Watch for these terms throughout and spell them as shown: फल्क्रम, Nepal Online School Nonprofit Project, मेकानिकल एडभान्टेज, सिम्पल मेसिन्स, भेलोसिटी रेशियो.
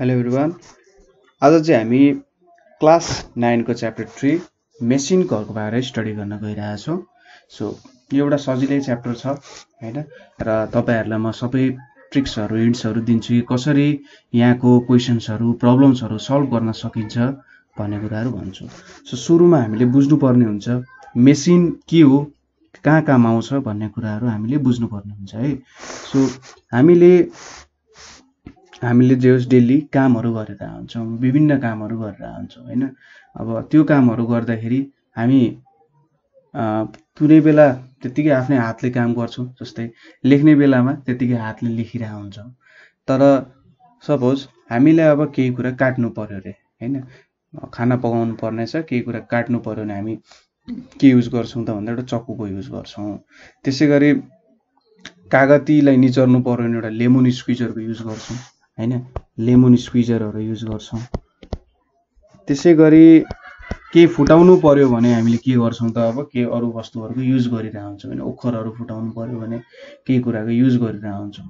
Hello everyone, आज चाहिँ हामी क्लास 9 को चैप्टर 3 मेसिन को बारे स्टडी गर्न गइरहेका छौं। सो यो एउटा सजिलै चैप्टर छ हैन, र तपाईहरुलाई म सबै ट्रिक्सहरु हिन्ट्सहरु दिन्छु कि कसरी यहाँको क्वेशन्सहरु प्रब्लम्सहरु सल्भ गर्न सकिन्छ भन्ने कुराहरु भन्छु। सो सुरुमा हामीले बुझ्नु पर्ने हुन्छ मेसिन के हो, कहाँ काम आउँछ भन्ने कुराहरु हामीले बुझ्नु पर्ने हुन्छ है। सो हामीले जेस डेली कामहरु गरेर आउँछौं, विभिन्न कामहरु गरेर आउँछौं हैन। अब त्यो कामहरु गर्दाखेरि हामी कुनै बेला त्यतिकै आफ्नै हातले काम गर्छौं, जस्तै लेख्ने बेलामा त्यतिकै हातले लेखिरा हुन्छौं। तर सपोज हामीले अब केही कुरा काट्नु पर्यो रे हैन, खाना पकाउनु पर्ने छ, केही कुरा काट्नु पर्यो भने हामी के युज गर्छौं त भन्दा एउटा चक्कुको युज गर्छौं। त्यसैगरी कागतीलाई निचर्नु पर्यो भने एउटा लेमन स्क्विजरको युज गर्छौं हैन, लेमन स्क्विजरहरु युज गर्छौं। त्यसैगरी के फुटाउनु पर्यो भने हामीले के गर्छौं त, अब के अरु वस्तुहरुको युज गरिरा हुन्छौं हैन, ओखरहरु फुटाउनु पर्यो भने केही कुराको युज गरिरा हुन्छौं।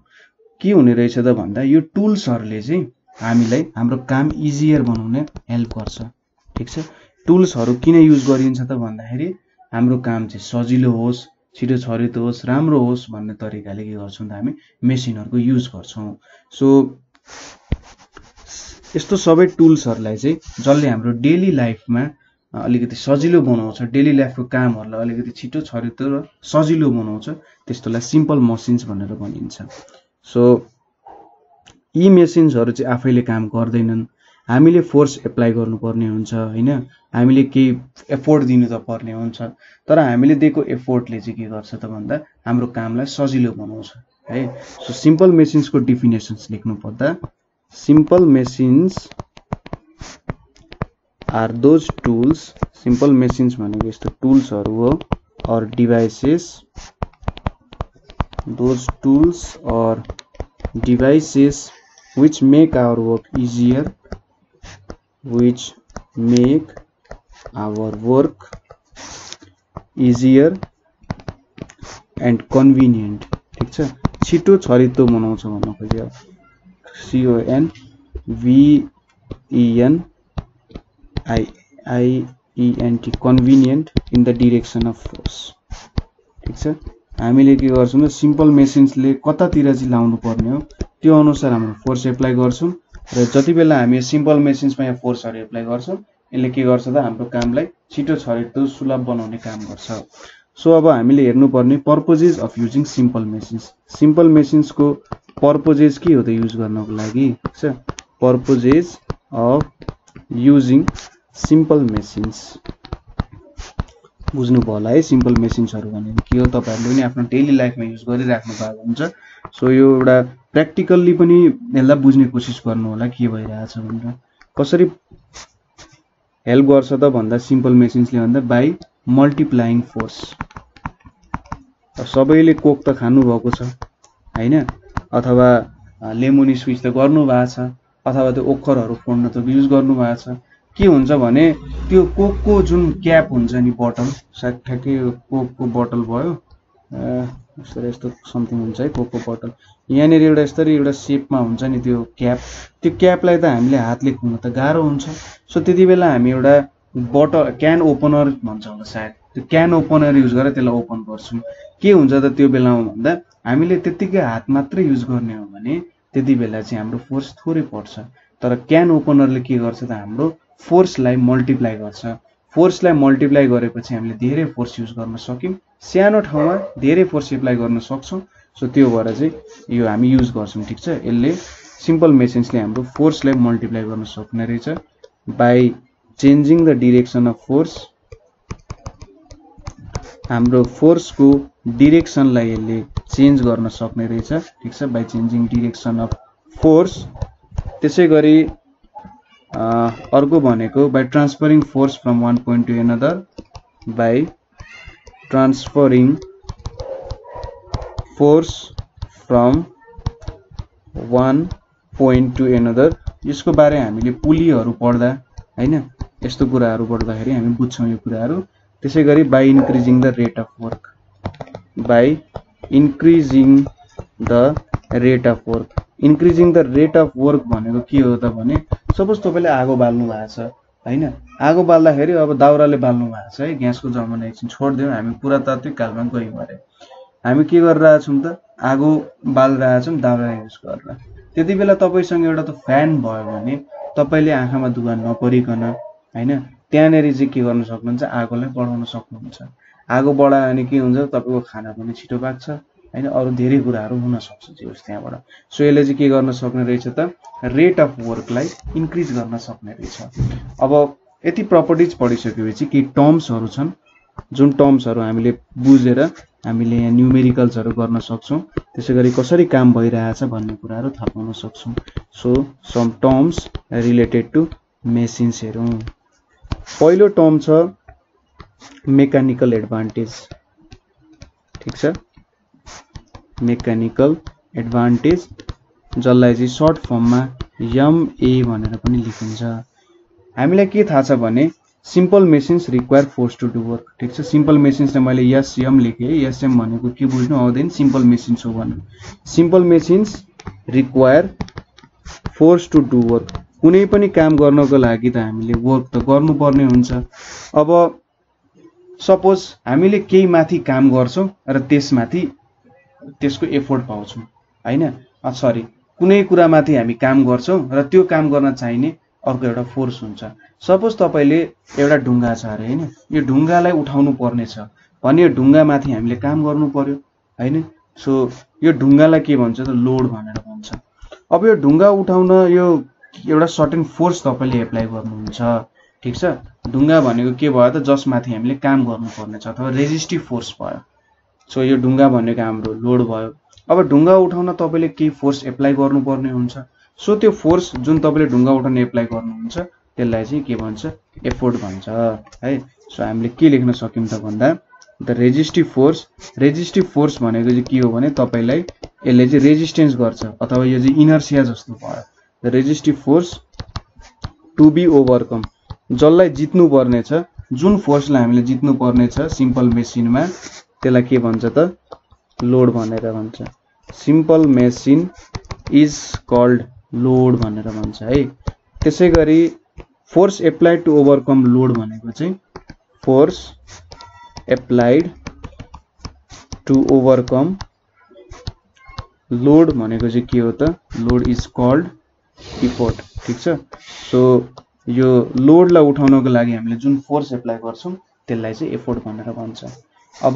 के हुने रहेछ त भन्दा यो टुल्सहरुले चाहिँ हामीलाई हाम्रो काम इजियर बनाउने हेल्प गर्छ, ठीक छ। टुल्सहरु किन युज गरिन्छ त भन्दाखेरि हाम्रो काम चाहिँ सजिलो होस्, छिटो छरित होस्, राम्रो होस् भन्ने तरिकाले के गर्छौं त हामी मेसिनहरुको युज गर्छौं। सो यस्तो सबै टुल्सहरुलाई चाहिँ जसले हाम्रो डेली लाइफमा अलिकति सजिलो बनाउँछ, डेली लाइफको कामहरुलाई अलिकति छिटो छरित र सजिलो बनाउँछ, त्यस्तोलाई सिम्पल मसिन्स भनेर भनिन्छ। सो यी मेसिन्सहरु चाहिँ आफैले काम गर्दैनन्, हामीले फोर्स एप्लाई गर्नुपर्ने हुन्छ हैन, हामीले केही एफोर्ट दिनु त पर्ने हुन्छ। तर हामीले दिएको एफोर्टले चाहिँ के गर्छ त भन्दा हाम्रो कामलाई सजिलो बनाउँछ है। सो सिम्पल मेसिन्स को डेफिनेशन्स लेख्नु पर्दा, सिम्पल मेसिन्स are those tools, सिम्पल मेसिन्स भनेको यस्तो टूल्सहरु हो और डिभाइसेस, दोज टूल्स और devices which make our work easier, which make our work easier and convenient, ठीक छ। छिटो छरितो बनाउँछ भन्न खोज्यो, CONVENIENT convenient in the direction of force, ठीक छ। हामीले के गर्छौं त सिम्पल मेसिन्सले कतातिर चाहिँ लाउनु पर्ने हो त्यो अनुसार हामी फोर्स एप्लाई गर्छौं, र जति बेला हामी सिम्पल मेसिन्समा यो फोर्सहरु एप्लाई गर्छौं यसले के गर्छ त हाम्रो कामलाई छिटो छरितो सुलभ बनाउने काम गर्छ। सो अब हामीले हेर्नु पर्ने purposes of using सिम्पल मेसिन्स, सिम्पल मेसिन्स को पर्पजेस के हो त युज गर्नको लागि, ठीक छ। Purposes of using सिम्पल मेसिन्स बुझ्नु भयो होला है। सिम्पल मेसिन्सहरु भनेको के हो, तपाईहरुले पनि आफ्नो डेली लाइफमा युज गरिराख्नु भएको हुन्छ। सो यो एउटा प्र्याक्टिकल्ली पनि यसलाई बुझ्ने कोसिस गर्नु होला के भइरहेछ भनेर। कसरी हेल्प गर्छ त भन्दा सिम्पल मेसिन्सले भन्दा बाइ मल्टिप्लाइङ फोर्स। सबैले कोक त खानु भएको छ हैन, अथवा लेमन स्विच त गर्नु भएको छ, अथवा त्यो ओखरहरु फोड्न त युज गर्नु भएको छ। के हुन्छ भने त्यो कोकको जुन क्याप हुन्छ नि, बोतल ठ्याक्कै कोकको बोतल भयो यसरी यस्तो समथिङ हुन्छ है, कोकको बोतल यहाँनिर एउटा यसरी एउटा शेपमा हुन्छ नि त्यो क्याप, त्यो क्यापलाई त हामीले हातले खोल्न त गाह्रो हुन्छ। सो त्यति बेला हामी एउटा बोतल क्यान ओपनर भन्छ होला सायद, त्यो क्यान ओपनर युज गरेर त्यसलाई ओपन गर्छौँ। के हुन्छ त त्यो बेलामा भन्दा हामीले त्यतिकै हात मात्रै युज गर्ने हो भने त्यति बेला चाहिँ हाम्रो फोर्स थोरै पर्छ। तर क्यान ओपनरले के गर्छ त हाम्रो फोर्सलाई मल्टिप्लाई गर्छ, फोर्सलाई मल्टिप्लाई गरेपछि हामीले धेरै फोर्स युज गर्न सक्यौं, सानो ठाउँमा धेरै फोर्स एप्लाई गर्न सक्छौं। सो त्यो भएर चाहिँ यो हामी युज गर्छौं, ठीक छ। यसले सिम्पल मेसिन्सले हाम्रो फोर्सलाई मल्टिप्लाई गर्न सक्ने रहेछ by changing the direction of force. हाम्रो फोर्सको डाइरेक्सनलाई यसले चेन्ज गर्न सक्ने रहेछ, ठीक छ, by changing direction of force. त्यसैगरी अर्को भनेको by transferring force from one point to another, by transferring force from one point to another. यसको बारे हामीले पुलीहरु पढ्दा हैन, यस्तो कुराहरु पढ्दाखेरि हामी बुझ्छौं यो कुराहरु। त्यसैगरी by increasing the rate of work, by increasing the rate of work increasing the rate of work भनेको के हो त भने सपोज तपाईले आगो बाल्नु भएको छ हैन, आगो बाल्दाखेरि अब दाउराले बाल्नु भएको छ है, ग्यासको जमाना एकछिन छोड्दियौ, हामी पुरातात्विक कालमा गयौं भने हामी के गरिरहेका छौं त आगो बालिरहेका छौं दाउरा युज गरेर। त्यतिबेला तपाईसँग एउटा त फ्यान भयो भने तपाईले आँखामा दुगा नपरिकन हैन त्यहाँनेरि चाहिँ के गर्न सक्नुहुन्छ आगोलाई बढाउन सक्नुहुन्छ। आगो बढायो भने के हुन्छ तपाईको खाना पनि छिटो पाक्छ हैन, अरु धेरै कुराहरु हुन सक्छ जस त्यहाँबाट। सो यसले चाहिँ के गर्न सक्ने रहेछ त रेट अफ वर्कलाई इन्क्रिज गर्न सक्ने रहेछ। अब यति प्रपर्टीज पढिसकेपछि के टर्म्सहरु छन् जुन टर्म्सहरु हामीले बुझेर हामीले यहाँ न्यूमेरिकल्सहरु गर्न सक्छौं, त्यसैगरी कसरी काम भइरहेछ भन्ने कुराहरु थाहा पाउन सक्छौं। So some terms related to machines हेरौं। पहिलो टर्म छ मेकानिकल एडभान्टेज, ठीक छ, मेकानिकल एडभान्टेज जसलाई चाहिँ सर्ट फर्ममा एमए भनेर पनि लेखिन्छ। हामीलाई के थाहा छ भने सिम्पल मेसिन्स require force to do work, ठीक छ। सिम्पल मेसिन्सले मैले एसएम लेखेँ, एसएम भनेको के बुझ्नु आउँदैन, सिम्पल मेसिन्स हो भन्नु। सिम्पल मेसिन्स require force to do work, कुनै पनि काम गर्नको लागि त हामीले वर्क त गर्नुपर्ने हुन्छ। अब सपोज हामीले केही माथि काम गर्छौं र त्यसमाथि त्यसको एफोर्ट पाउँछौं हैन, सरी कुनै कुरामाथि हामी काम गर्छौं र त्यो काम गर्न चाहिने अर्को एउटा फोर्स हुन्छ। सपोज तपाईले एउटा ढुंगा छ अरे हैन, यो ढुंगालाई उठाउनु पर्ने छ भने यो ढुंगामाथि हामीले काम गर्नु पर्यो हैन। सो यो ढुंगालाई के भन्छ त लोड भनेर भन्छ। अब यो ढुंगा उठाउन यो एउटा सर्टेन फोर्स तपाईले एप्लाई गर्नुहुन्छ, ठीक छ। ढुंगा भनेको के भयो त जसमाथि हामीले काम गर्नु पर्ने छ अथवा रेजिस्टिभ फोर्स भयो। सो यो ढुंगा भनेको हाम्रो लोड भयो। अब ढुंगा उठाउन तपाईले केही फोर्स एप्लाई गर्नुपर्ने हुन्छ। सो त्यो फोर्स जुन तपाईले ढुंगा उठाउन एप्लाई गर्नुहुन्छ त्यसलाई चाहिँ के भन्छ एफोर्ट भन्छ है। सो हामीले के लेख्न सक्यौं त भन्दा the resistive force, resistive force भनेको चाहिँ के हो भने तपाईलाई यसले चाहिँ रेजिस्टेन्स गर्छ अथवा यो चाहिँ इनर्सिया जस्तो भयो। The resistive force to be overcome, जसलाई जित्नु पर्ने छ, जुन फोर्सलाई हामीले जित्नु पर्ने छ सिम्पल मेसिनमा त्यसलाई के भन्छ त लोड भनेर भन्छ। Simple machine is called load भनेर भन्छ है। त्यसैगरी force applied to overcome load भनेको चाहिँ force applied to overcome load भनेको चाहिँ के हो त लोड इज कॉल्ड एफोर्ट, ठीक छ। सो यो लोडलाई उठाउनको लागि हामीले जुन फोर्स एप्लाई गर्छौं त्यसलाई चाहिँ एफोर्ट भनेर भन्छ। अब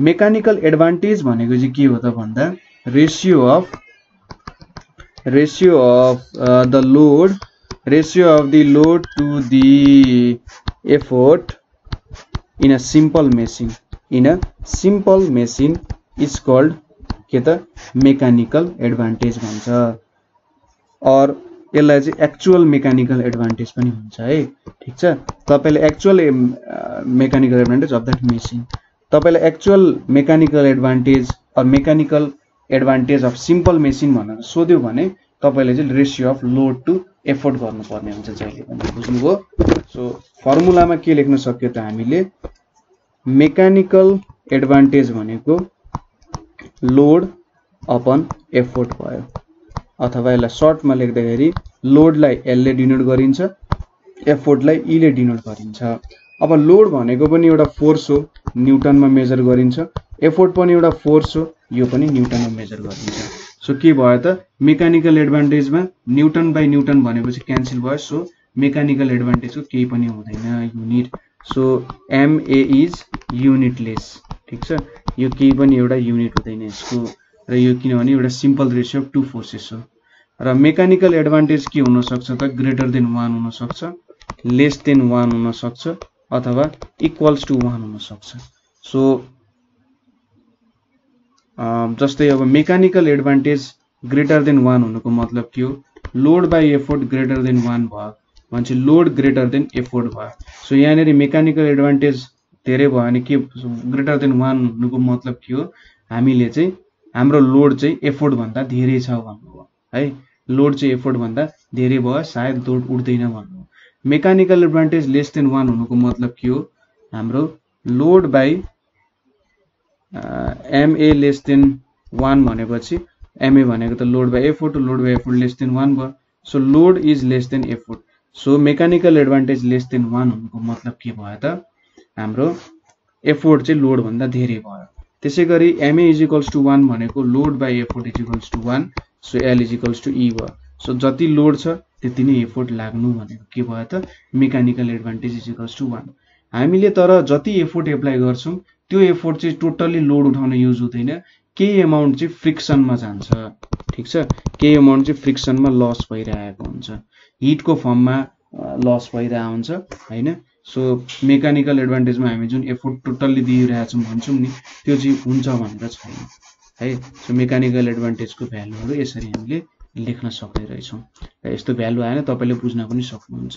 मेकानिकल एडभान्टेज भनेको चाहिँ के हो त भन्दा ratio of the load to the effort in a simple machine, in a simple machine is called के त मेकानिकल एडभान्टेज भन्छ। और यसलाई चाहिँ एक्चुअल मेकानिकल एडभान्टेज पनि हुन्छ है, ठीक छ। तपाईले actual मेकानिकल एडभान्टेज of that machine, तपाईले actual मेकानिकल एडभान्टेज or मेकानिकल एडभान्टेज of simple machine भनेर सोध्यो भने तपाईले चाहिँ ratio of load to effort गर्नुपर्ने हुन्छ जहिले पनि, बुझ्नुभयो। सो फर्मुलामा के लेख्न सक्यो त हामीले मेकानिकल एडभान्टेज भनेको लोड अपन एफोर्ट भयो, अथवा यसलाई सर्टमा लेख्दाखेरि लोडलाई एल ले डिनोट गरिन्छ, एफोर्टलाई ई ले डिनोट गरिन्छ। अब लोड भनेको पनि एउटा फोर्स हो, न्यूटनमा मेजर गरिन्छ, एफोर्ट पनि एउटा फोर्स हो, यो पनि न्यूटनमा मेजर गरिन्छ। सो के भयो त मेकानिकल एडभान्टेजमा न्यूटन बाइ न्यूटन भनेपछि क्यान्सल भयो, सो मेकानिकल एडभान्टेजको केही पनि हुँदैन unit. So MA is unitless, ठीक छ। यो केही पनि एउटा युनिट हुँदैन यसको, र यो किनभने एउटा simple ratio of two forces हो। र मेकानिकल एडभान्टेज के हुन सक्छ त ग्रेटर देन 1 हुन सक्छ, लेस देन 1 हुन सक्छ, अथवा इक्वल्स टु 1 हुन सक्छ। सो जस्तै अब मेकानिकल एडभान्टेज ग्रेटर देन 1 हुनुको मतलब के हो, load by effort greater than 1 भयो भनेपछि लोड ग्रेटर देन एफोर्ट भयो। सो यहाँनेरि मेकानिकल एडभान्टेज धेरै भयो भने के ग्रेटर देन 1 हुनुको मतलब के हो, हामीले चाहिँ हाम्रो लोड चाहिँ एफोर्ट भन्दा धेरै छ भन्नु है, लोड चाहिँ एफोर्ट भन्दा धेरै भयो, सायद लोड उठ्दैन भन्नु। मेकानिकल एडभान्टेज लेस देन 1 हुनुको मतलब के हो, हाम्रो load by MA less than 1 भनेपछि ma भनेको त load by effort, load by effort less than 1 भयो। So load is less than effort. So मेकानिकल एडभान्टेज less than 1 हुनुको मतलब के भयो त? हाम्रो एफोर्ट चाहिँ लोड भन्दा धेरै भयो। त्यसैगरी ma इज इक्वल्स टु 1 भनेको load by effort is equals to 1। So l is equals to e भयो। सो जति लोड छ त्यति नै एफोर्ट लाग्नु भनेको के भयो त? मेकानिकल एडभान्टेज is equals to 1। हामीले तर जति एफोर्ट एप्लाई गर्छौं त्यो एफोर्ट चाहिँ टोटली लोड उठाउन युज हुँदैन, केही अमाउन्ट चाहिँ फ्रिक्सनमा जान्छ। ठीक छ, केही अमाउन्ट चाहिँ फ्रिक्सनमा लस भइरहेको हुन्छ, हिटको फर्ममा लस भइरहेको हुन्छ, हैन? सो मेकानिकल एडभान्टेजमा हामी जुन एफोर्ट टोटली दिइरहेछौं भन्छौं नि, त्यो चाहिँ हुन्छ भनेर छैन, है? सो मेकानिकल एडभान्टेजको भ्यालुहरु यसरी हामीले लेख्न सक्दै रहेछौं। र यस्तो भ्यालु आएन तपाईले बुझ्न पनि सक्नुहुन्छ।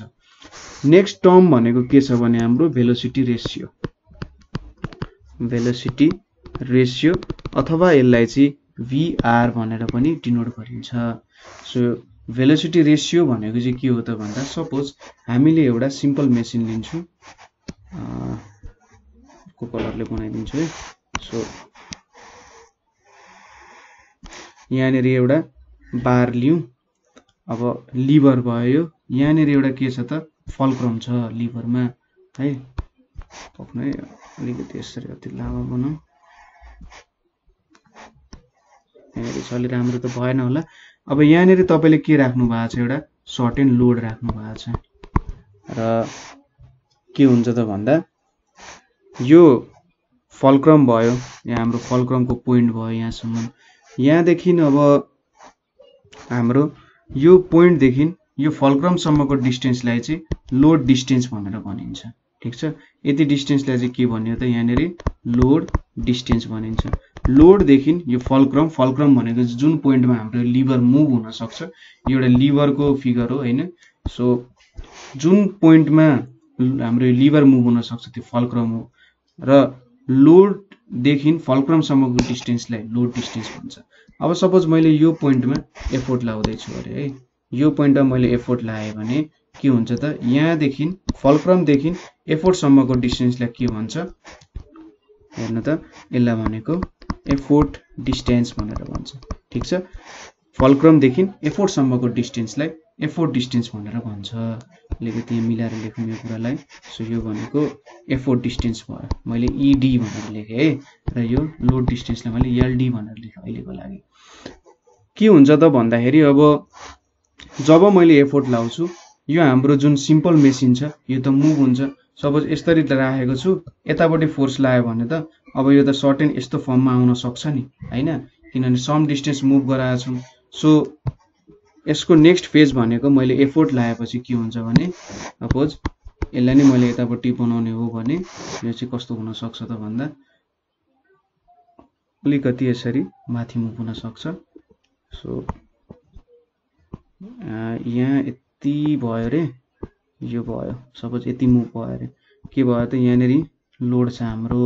नेक्स्ट टर्म भनेको के छ भने हाम्रो भेलोसिटी रेशियो, velocity ratio अथवा यसलाई चाहिँ vr भनेर पनि डिनोट गरिन्छ। सो velocity ratio भनेको चाहिँ के हो त भन्दा, सपोज हामीले एउटा सिम्पल मेसिन लिन्छौं, को कलरले बनाइदिन्छु है। सो यहाँनेर एउटा बार लियौं, अब लिभर भयो, यहाँनेर एउटा के छ त? फल्क्रम छ लिभरमा, है? पक्नु है, अलिकति यसरी अति लामो बनाऊ, यहाँनिर चलि राम्रो त भएन होला। अब यहाँनिर तपाईले के राख्नु भएको छ? एउटा सर्ट एन्ड लोड राख्नु भएको छ। र के हुन्छ त भन्दा, यो फल्क्रम भयो, यहाँ हाम्रो फल्क्रमको पोइन्ट भयो यहाँसम्म। यहाँदेखि अब हाम्रो यो पोइन्ट देखि यो फल्क्रम सम्मको डिस्टेन्सलाई चाहिँ लोड डिस्टेन्स भनेर भनिन्छ। ठीक छ, यति डिस्टेन्सलाई चाहिँ के भनियो त? यहाँनेर लोड डिस्टेन्स भनिन्छ। लोड देखि यो फल्क्रम, फल्क्रम भनेको जुन पोइन्टमा हाम्रो लिभर मुभ हुन सक्छ, यो एउटा लिभरको फिगर हो, हैन? सो जुन पोइन्टमा हाम्रो लिभर मुभ हुन सक्छ त्यो फल्क्रम हो। र लोड देखि फल्क्रम सम्मको डिस्टेन्सलाई लोड डिस्टेन्स भन्छ। अब सपोज मैले यो पोइन्टमा एफोर्ट लाउँदै छु अरे, है? यो पोइन्टमा मैले एफोर्ट लाए भने के हुन्छ त? यहाँदेखि फल्क्रम देखि एफोर्ट सम्मको डिस्टेन्सलाई के भन्छ? हेर्नु त, यसलाई भनेको एफोर्ट डिस्टेन्स भनेर भन्छ। ठीक छ, फल्क्रम देखि एफोर्ट सम्मको डिस्टेन्सलाई एफोर्ट डिस्टेन्स भनेर भन्छ। अलिकति मिलाएर लेख्नु यो कुरालाई। सो यो भनेको एफोर्ट डिस्टेन्स भयो, मैले ईडी भनेर लेखेँ, है? र यो लोड डिस्टेन्सलाई मैले एलडी भनेर लेखेँ अहिलेको लागि। के हुन्छ त भन्दाखेरि, अब जब मैले एफोर्ट लाउँछु, यो हाम्रो जुन सिम्पल मेसिन छ यो त मुभ हुन्छ। सपोज यसरी राखेको छु, यतापट्टि फोर्स लायो भने त अब यो त सर्ट एन्ड यस्तो फर्ममा आउन सक्छ नि, हैन? किनभने सम डिस्टेन्स मुभ गराएको छु। सो यसको नेक्स्ट फेज भनेको मैले एफोर्ट लाएपछि के हुन्छ भने, सपोज यसलाई नै मैले यतापट्टि बनाउने हो भने यो चाहिँ कस्तो हुन सक्छ त भन्दा, अलिकति यसरी माथि मुभ हुन सक्छ। सो यहाँ यति भयो रे, यो भयो, सपोज यति मुभ भयो रे। के भयो त? यहाँनेर लोड छ हाम्रो,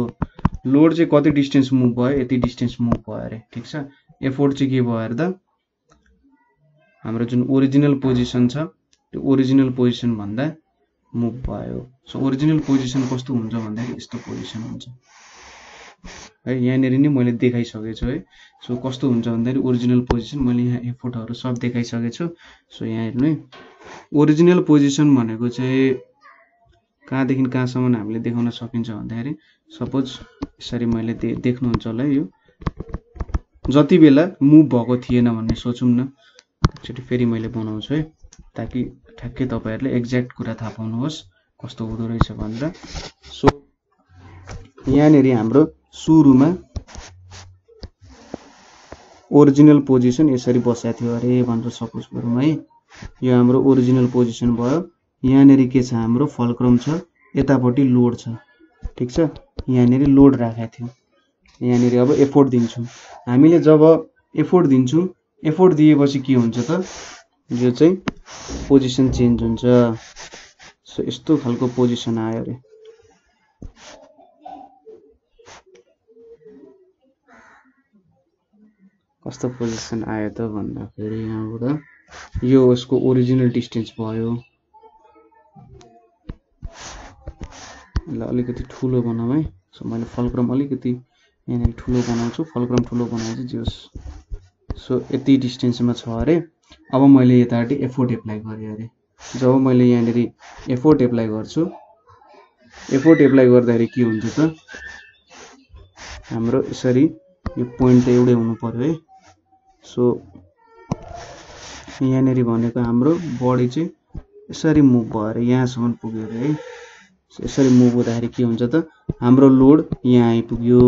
लोड चाहिँ कति डिस्टेन्स मुभ भयो? यति डिस्टेन्स मुभ भयो रे। ठीक छ, एफोर्ट चाहिँ के भयो त? हाम्रो जुन ओरिजिनल पोजिसन छ त्यो ओरिजिनल पोजिसन भन्दा मुभ भयो। सो ओरिजिनल पोजिसन कस्तो हुन्छ भन्दाखेरि यस्तो पोजिसन हुन्छ, है? यहाँनेर नि मैले देखाइसकेछु, है? सो कस्तो हुन्छ भन्दाखेरि ओरिजिनल पोजिसन, मैले यहाँ एफोर्टहरु सब देखाइसकेछु। सो यहाँ हेर्नु है, ओरिजिनल पोजिसन भनेको चाहिँ कहाँदेखि कहाँसम्म हामीले देखाउन सकिन्छ भन्दाखेरि, सपोज यसरी मैले देख्नुहुन्छ होला यो जति बेला मुभ भएको थिएन भन्ने सोचौं न। एकचोटी फेरि मैले बनाउँछु है, ताकि ठ्याक्कै तपाईहरुले एक्ज्याक्ट कुरा थाहा पाउनुहोस् कस्तो हुँदो रहेछ भनेर। सो यहाँनेर हाम्रो सुरुमा ओरिजिनल पोजिसन यसरी बस्या थियो अरे भनेर सपोज गरौँ, है? यो हाम्रो ओरिजिनल पोजिसन भयो। यहाँनेर के छ? हाम्रो फल्क्रम छ, यतापट्टि लोड छ। ठीक छ, यहाँनेर लोड राखेको थियो। यहाँनेर अब एफोर्ट दिन्छौँ हामीले। जब एफोर्ट दिन्छौँ, एफोर्ट दिएपछि के हुन्छ त? यो चाहिँ पोजिसन चेन्ज हुन्छ। सो यस्तो खालको पोजिसन आयो अरे। कस्तो पोजिसन आयो त भन्दाखेरि, यहाँबाट यो उसको ओरिजिनल डिस्टेन्स भयो। ल अलिकति ठुलो बनाऊ, है? सो मैले फल्क्रम अलिकति यहाँनिर ठुलो बनाउँछु, फल्क्रम ठुलो बनाएपछि जे होस्। सो ये डिस्टेंस में छे। अब मैं ये एफोर्ट एप्लाई करें अरे जब मैं यहाँ एफोर्ट एप्लाई करूँ एफोर्ट एप्लाई कर हाम्रो यसरी यो पोइन्ट तो एउटै हुनु पर्यो है। सो यहाँ भनेको हाम्रो बॉडी चाहिँ यसरी मुभ भएर यहाँसम्म पुग्यो है। यसरी मुभ हुँदाखेरि के हुन्छ त हाम्रो लोड यहाँ आइपुग्यो,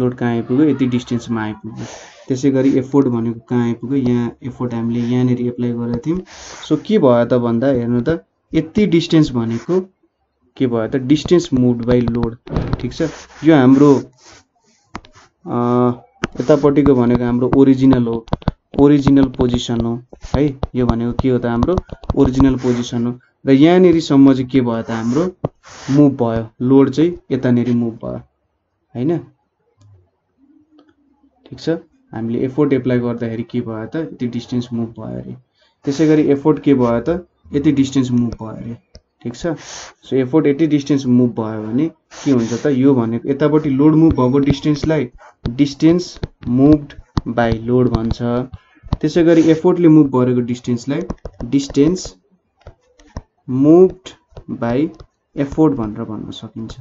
लोड कहाँ आइपुग्यो यति डिस्टेन्समा आइपुग्यो। त्यसैगरी एफोर्ट भनेको कहाँ आइपुग्यो, यहाँ एफोर्ट हामीले यहाँ एप्लाई गरेको थियौं। सो के भयो त भन्दा हेर्नु त यति डिस्टेन्स भनेको के भयो त डिस्टेन्स मुभ्ड बाई लोड। ठीक छ, यो हाम्रो यतापट्टिको भनेको हाम्रो ओरिजिनल हो, ओरिजिनल पोजिसन हो है। यो भनेको के हो त हाम्रो ओरिजिनल पोजिसन हो र यहाँनिरसम्म चाहिँ के भयो त हाम्रो मुभ भयो, लोड चाहिँ यतानेरि मुभ भयो हैन। ठीक छ, हामीले एफोर्ट एप्लाई गर्दाखेरि के भयो त यति डिस्टेन्स मुभ भयो अरे। त्यसैगरी एफोर्ट के भयो त यति डिस्टेन्स मुभ भयो अरे। ठीक छ, सो एफोर्ट यति डिस्टेन्स मुभ भयो भने के हुन्छ त यो भनेको यतापट्टि लोड मुभ भएको डिस्टेन्सलाई डिस्टेन्स मुभ्ड बाई लोड भन्छ। त्यसैगरी एफोर्टले मुभ गरेको डिस्टेन्सलाई डिस्टेन्स मुभ्ड बाई एफोर्ट भनेर भन्न सकिन्छ।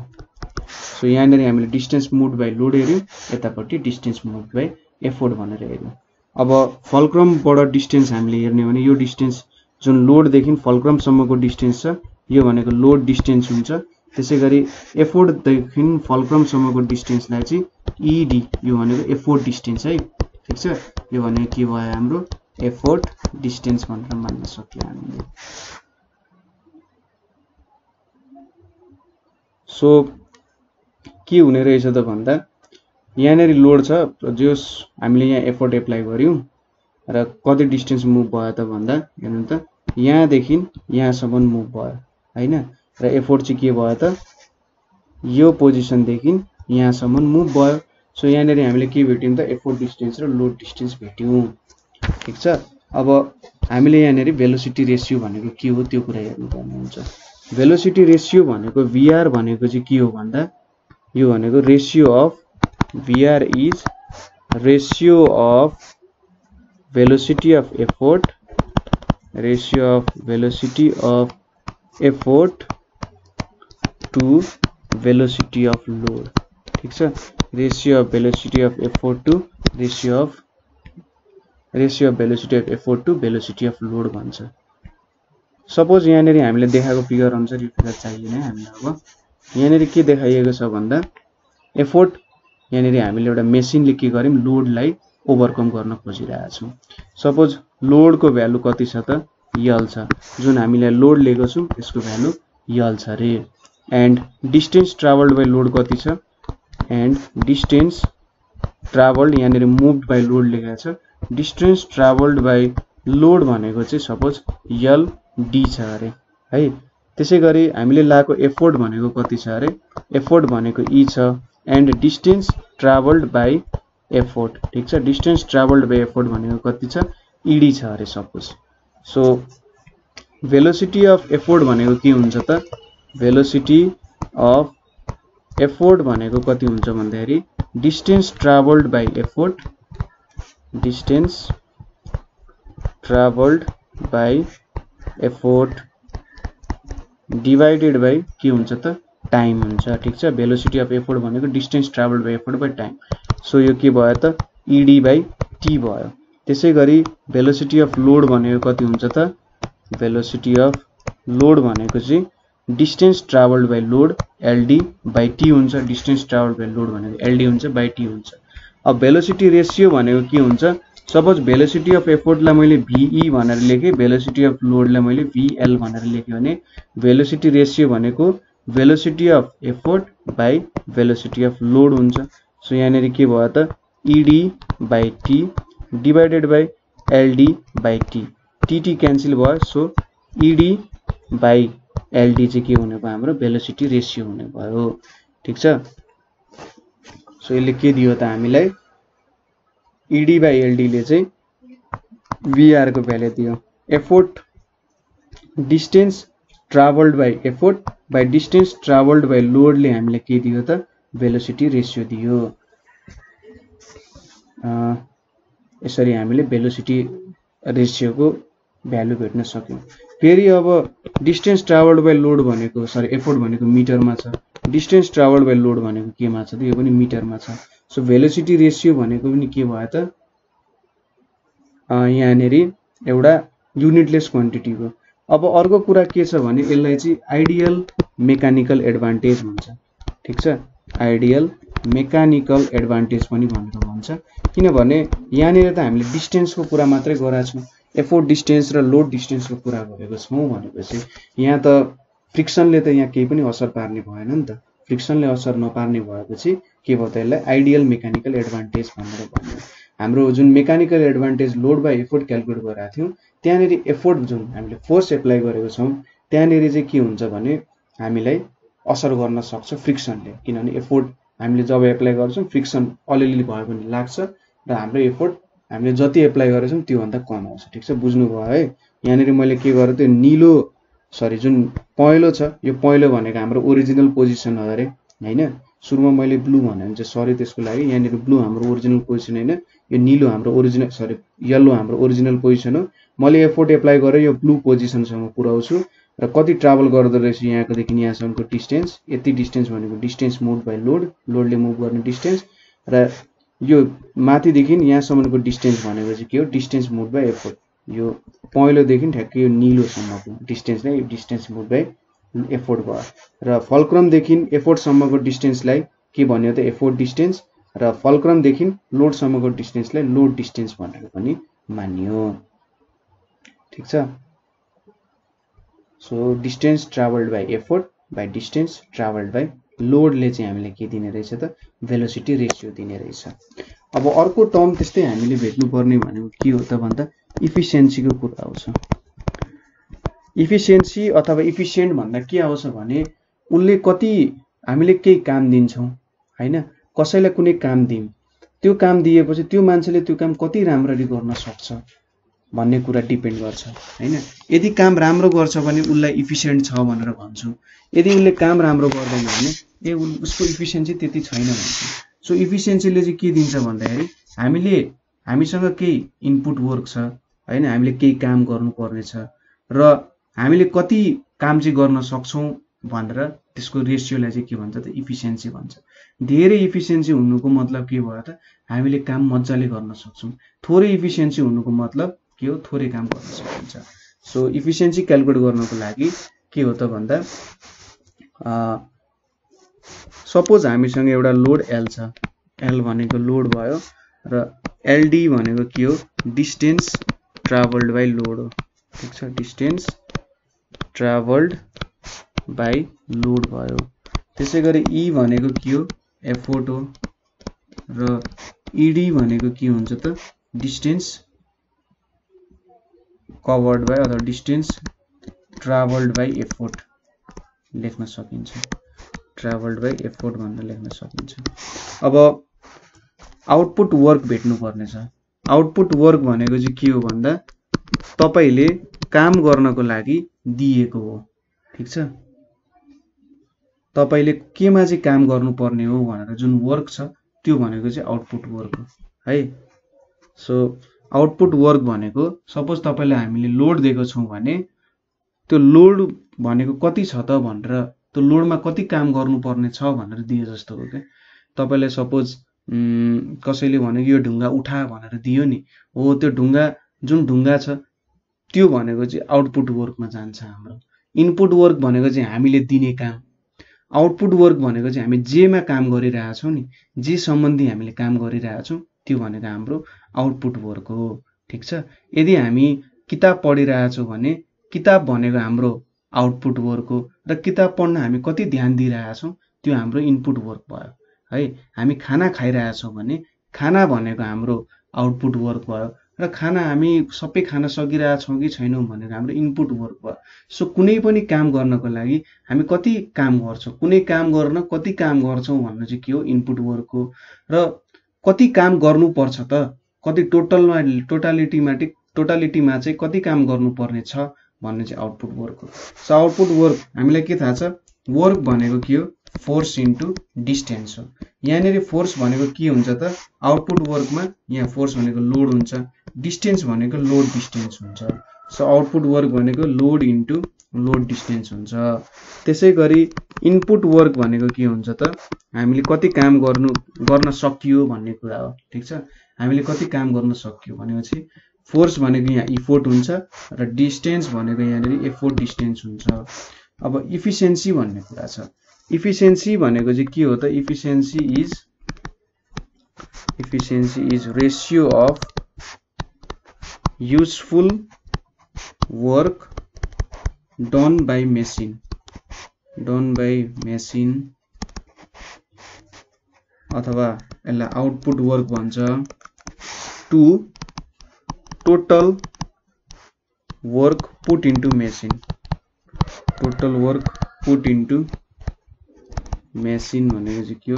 सो यहाँनिर हामीले डिस्टेन्स मुभ्ड बाई लोड हेऱ्यौँ, यतापट्टि डिस्टेन्स मुभ्ड बाई एफोर्ट भनेर हेऱ्यौँ। अब फलक्रमबाट डिस्टेन्स हामीले हेर्ने हो भने यो डिस्टेन्स जुन लोडदेखि फलक्रमसम्मको डिस्टेन्स छ यो भनेको लोड डिस्टेन्स हुन्छ। त्यसैगरी एफोर्टदेखि फलक्रमसम्मको डिस्टेन्सलाई चाहिँ इडी, यो भनेको एफोर्ट डिस्टेन्स है। ठीक छ, यो भनेको के भयो हाम्रो एफोर्ट डिस्टेन्स भनेर मान्न सक्यौँ हामीले। सो के हुने रहेछ त भन्दा यहाँनिर लोड छ जस हामीले यहाँ एफोर्ट एप्लाई गऱ्यौँ र कति डिस्टेन्स मुभ भयो त भन्दा हेर्नु त यहाँदेखि यहाँसम्म मुभ भयो हैन। र एफोर्ट चाहिँ के भयो त यो पोजिसनदेखि यहाँसम्म मुभ भयो। सो यहाँनिर हामीले के भेट्यौँ त एफोर्ट डिस्टेन्स र लोड डिस्टेन्स भेट्यौँ। ठीक छ, अब हामीले यहाँनिर भेलोसिटी रेसियो भनेको के हो त्यो कुरा हेर्नुपर्ने हुन्छ। भेलोसिटी रेसियो भनेको भीआर भनेको चाहिँ के हो भन्दा यो भनेको ratio of VR is ratio of velocity of effort ratio of velocity of effort to velocity of load. ठीक छ, ratio of velocity of effort to ratio of velocity of effort to velocity of load भन्छ। Suppose यहाँनिर हामीले देखाएको figure अनुसार यो figure चाहिएन हामीलाई। अब यहाँनिर के देखाइएको छ भन्दा एफोर्ट यहाँनिर हामीले एउटा मेसिनले के गर्यौँ लोडलाई ओभरकम गर्न खोजिरहेका छौँ। सपोज लोड को भ्यालु कति छ त यल छ, जुन हामीले लोड लिएको छौँ त्यसको भ्यालु यल छ रे। And distance travelled by load कति छ, एन्ड डिस्टेन्स ट्राभल्ड यहाँनिर मुभ्ड बाई लोड लेखेको छ। डिस्टेन्स ट्राभल्ड बाई लोड भनेको चाहिँ सपोज यल डी छ अरे है। त्यसैगरी हामीले लाएको एफोर्ट भनेको कति छ अरे, एफोर्ट भनेको ई छ। And distance travelled by effort, ठीक छ, डिस्टेन्स ट्राभल्ड बाई एफोर्ट भनेको कति छ इडी छ अरे suppose. So velocity of effort भनेको के हुन्छ त भेलोसिटी अफ एफोर्ट भनेको कति हुन्छ भन्दाखेरि distance travelled by effort divided by के हुन्छ त टाइम हुन्छ। ठीक छ, भेलोसिटी अफ एफोर्ट भनेको distance travelled by effort by time. So यो के भयो त इडी बाई टी भयो। त्यसैगरी भेलोसिटी अफ लोड भनेको कति हुन्छ त भेलोसिटी अफ लोड भनेको चाहिँ distance travelled by load LD by T हुन्छ। डिस्टेन्स ट्राभल्ड बाई लोड भनेको एलडी हुन्छ बाई टी हुन्छ। अब भेलोसिटी रेसियो भनेको के हुन्छ, सपोज भेलोसिटी अफ एफोर्टलाई मैले भिई भनेर लेखेँ, भेलोसिटी अफ लोडलाई मैले भिएल भनेर लेखेँ भने भेलोसिटी रेसियो भनेको velocity of effort by velocity of load हुन्छ। सो यहाँनिर के भयो त ED by T divided by LD by T, TT cancel भयो। सो इडी बाई एलडी चाहिँ के हुने भयो हाम्रो भेलोसिटी रेसियो हुने भयो। ठिक छ, सो यसले के दियो त हामीलाई इडी बाई एलडीले चाहिँ भीआरको भ्यालु दियो। Effort distance travelled by effort by distance travelled by लोडले हामीलाई के दियो त भेलोसिटी रेसियो दियो। यसरी हामीले भेलोसिटी रेशियोको भ्यालु भेट्न सक्यौं। फेरि अब डिस्टेन्स ट्राभल्ड बाइ लोड भनेको सरी एफोर्ट भनेको मिटरमा छ, डिस्टेन्स ट्राभल्ड बाइ लोड भनेको केमा छ त यो पनि मिटरमा छ। सो भेलोसिटी रेशियो भनेको पनि के भयो त यहाँनेरि एउटा युनिटलेस क्वान्टिटी हो। अब अर्को कुरा के छ भने यसलाई चाहिँ आइडियल मेकानिकल एडभान्टेज भन्छ, ठीक छ, आइडियल मेकानिकल एडभान्टेज पनि भनेर भन्छ। किनभने यहाँनिर त हामीले डिस्टेन्सको कुरा मात्रै गराएको छौँ, एफोर्ट डिस्टेन्स र लोड डिस्टेन्सको कुरा गरेको छौँ भनेपछि यहाँ त फ्रिक्सनले त यहाँ केही पनि असर पार्ने भएन नि त। फ्रिक्सनले असर नपार्ने भएपछि के भयो त यसलाई आइडियल मेकानिकल एडभान्टेज भनेर भन्यो। हाम्रो जुन मेकानिकल एडभान्टेज load by effort calculate गरेका थियौँ त्यहाँनिर एफोर्ट जुन हामीले फोर्स एप्लाई गरेको छौँ त्यहाँनिर चाहिँ के हुन्छ भने हामीलाई असर गर्न सक्छ फ्रिक्सनले, किनभने एफोर्ट हामीले जब एप्लाई गर्छौँ फ्रिक्सन अलिअलि भए पनि लाग्छ र हाम्रो एफोर्ट हामीले जति एप्लाई गरेछौँ त्योभन्दा कम आउँछ, ठिक छ, बुझ्नुभयो है। यहाँनिर मैले के गरेँ त्यो निलो सरी जुन पहेँलो छ यो पहेँलो भनेको हाम्रो ओरिजिनल पोजिसन हो अरे होइन, सुरुमा मैले ब्लू भने चाहिँ सरी त्यसको लागि यहाँनिर ब्लू हाम्रो ओरिजिनल पोजिसन होइन, यो निलो हाम्रो ओरिजिनल सरी यल्लो हाम्रो ओरिजिनल पोजिसन हो। मैले एफोर्ट एप्लाई गरेँ यो ब्लू पोजिसनसम्म पुऱ्याउँछु र कति ट्राभल गर्दो रहेछ यहाँकोदेखि यहाँसम्मको डिस्टेन्स, यति डिस्टेन्स भनेको डिस्टेन्स मुभ बाई लोड, लोडले मुभ गर्ने डिस्टेन्स, र यो माथिदेखि यहाँसम्मको डिस्टेन्स भनेपछि के हो डिस्टेन्स मुभ बाई एफोर्ट, यो पहेँलोदेखि ठ्याक्कै यो निलोसम्मको डिस्टेन्स नै डिस्टेन्स मुभ बाई एफोर्ट भयो। र फल्क्रमदेखि एफोर्टसम्मको डिस्टेन्सलाई के भन्यो त एफोर्ट डिस्टेन्स र फल्क्रमदेखि लोडसम्मको डिस्टेन्सलाई लोड डिस्टेन्स भनेर पनि मानियो, ठिक छ। So distance travelled by effort by distance travelled by लोडले चाहिँ हामीले के दिने रहेछ त भेलोसिटी रेसियो दिने रहेछ। अब अर्को टर्म त्यस्तै हामीले भेट्नुपर्ने भनेको के हो त भन्दा इफिसियन्सीको कुरा आउँछ। इफिसियन्सी अथवा इफिसियन्ट भन्दा के आउँछ भने उनले कति हामीले केही काम दिन्छौँ होइन, कसैलाई कुनै काम दियौँ त्यो काम दिएपछि त्यो मान्छेले त्यो काम कति राम्ररी गर्न सक्छ भन्ने कुरा डिपेन्ड गर्छ हैन। यदि काम राम्रो गर्छ भने उनलाई इफिसियन्ट छ भनेर भन्छु, यदि उसले काम राम्रो गर्दैन भने उसको इफिसियन्सी त्यति छैन भन्छु। सो इफिसियन्सीले चाहिँ के दिन्छ भन्दाखेरि हामीले हामीसँग केही इनपुट वर्क छ हैन, हामीले केही काम गर्नुपर्ने छ र हामीले कति काम चाहिँ गर्न सक्छौँ भनेर त्यसको रेसियोलाई चाहिँ के भन्छ त इफिसियन्सी भन्छ। धेरै इफिसियन्सी हुनुको मतलब के भयो त हामीले काम मजाले गर्न सक्छौँ, थोरै इफिसियन्सी हुनुको मतलब के हो थोरै काम गर्न सकिन्छ। सो इफिसियन्सी क्यालकुलेट गर्नको लागि के हो त भन्दा सपोज हामीसँग एउटा लोड एल छ, एल भनेको लोड भयो र एलडी भनेको के हो डिस्टेन्स ट्राभल्ड बाई लोड हो, ठिक छ, डिस्टेन्स ट्राभल्ड बाई लोड भयो। त्यसै गरी ई भनेको के हो एफोर्ट हो र इडी भनेको के हुन्छ त डिस्टेन्स कभर्ड बाई अथवा डिस्टेन्स ट्राभल्ड बाई एफोर्ट लेख्न सकिन्छ, ट्राभल्ड बाई एफोर्ट भनेर लेख्न सकिन्छ। अब आउटपुट वर्क भेट्नुपर्ने छ। आउटपुट वर्क भनेको चाहिँ के हो भन्दा तपाईँले काम गर्नको लागि दिएको हो, ठिक छ, तपाईँले केमा चाहिँ काम गर्नुपर्ने हो भनेर जुन वर्क छ त्यो भनेको चाहिँ आउटपुट वर्क हो है। सो आउटपुट वर्क भनेको सपोज तपाईलाई हामीले लोड दिएको छौँ भने त्यो लोड भनेको कति छ त भनेर त्यो लोडमा कति काम गर्नुपर्ने छ भनेर दिए जस्तो हो क्या। तपाईँलाई सपोज कसैले भनेको यो ढुङ्गा उठा भनेर दियो नि, हो त्यो ढुङ्गा जुन ढुङ्गा छ त्यो भनेको चाहिँ आउटपुट वर्कमा जान्छ। हाम्रो इनपुट वर्क भनेको चाहिँ हामीले दिने काम, आउटपुट वर्क भनेको चाहिँ हामी जेमा काम गरिरहेछौँ नि, जे सम्बन्धी हामीले काम गरिरहेछौँ त्यो भनेको हाम्रो आउटपुट वर्क हो, ठिक छ। यदि हामी किताब पढिरहेछौँ भने किताब भनेको हाम्रो आउटपुट वर्क हो र किताब पढ्न हामी कति ध्यान दिइरहेछौँ त्यो हाम्रो इनपुट वर्क भयो है। हामी खाना खाइरहेछौँ भने खाना भनेको हाम्रो आउटपुट वर्क भयो र खाना हामी सबै खान सकिरहेछौँ कि छैनौँ भनेको हाम्रो इनपुट वर्क भयो। सो कुनै पनि काम गर्नको लागि हामी कति काम गर्छौँ, कुनै काम गर्न कति काम गर्छौँ भन्नु चाहिँ के हो इनपुट वर्क हो, र कति काम गर्नुपर्छ त कति टोटलमा टोटालिटीमा चाहिँ कति काम गर्नुपर्ने छ भन्ने चाहिँ आउटपुट वर्क हो। सो आउटपुट वर्क हामीलाई के थाहा छ, वर्क भनेको के हो फोर्स इंटू डिस्टेंस हो। यहाँ फोर्स के आउटपुट वर्क में यहाँ फोर्स लोड हुन्छ, डिस्टेंस लोड डिस्टेंस हुन्छ। So output work load into load distance हुन्छ। त्यसैगरी इनपुट वर्क के हुन्छ त हामीले कति काम गर्न सकियो भन्ने कुरा हो। ठीक छ, हामीले कति काम गर्न सकियो भनेपछि फोर्स यहाँ इफोर्ट हुन्छ र डिस्टेंस यहाँ एफोर्ट डिस्टेंस हुन्छ। अब इफिसियन्सी भन्ने कुरा छ। इफिसियन्सी भनेको चाहिँ के हो त? Efficiency is ratio of useful work done by machine अथवा यसलाई आउटपुट वर्क भन्छ to total work put into machine. Total work put into machine भनेको के हो?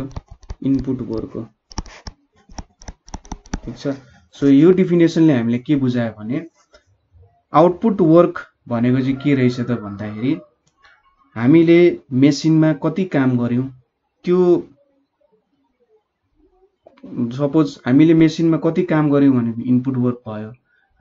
इनपुट वर्क हो। ठीक छ। सो यो डिफिनेसनले हामीले के बुझायो भने आउटपुट वर्क भनेको चाहिँ के रहेछ त भन्दाखेरि हामीले मेसिनमा कति काम गर्यौं त्यो, सपोज हामीले मेसिनमा कति काम गर्यौं भने इनपुट वर्क भयो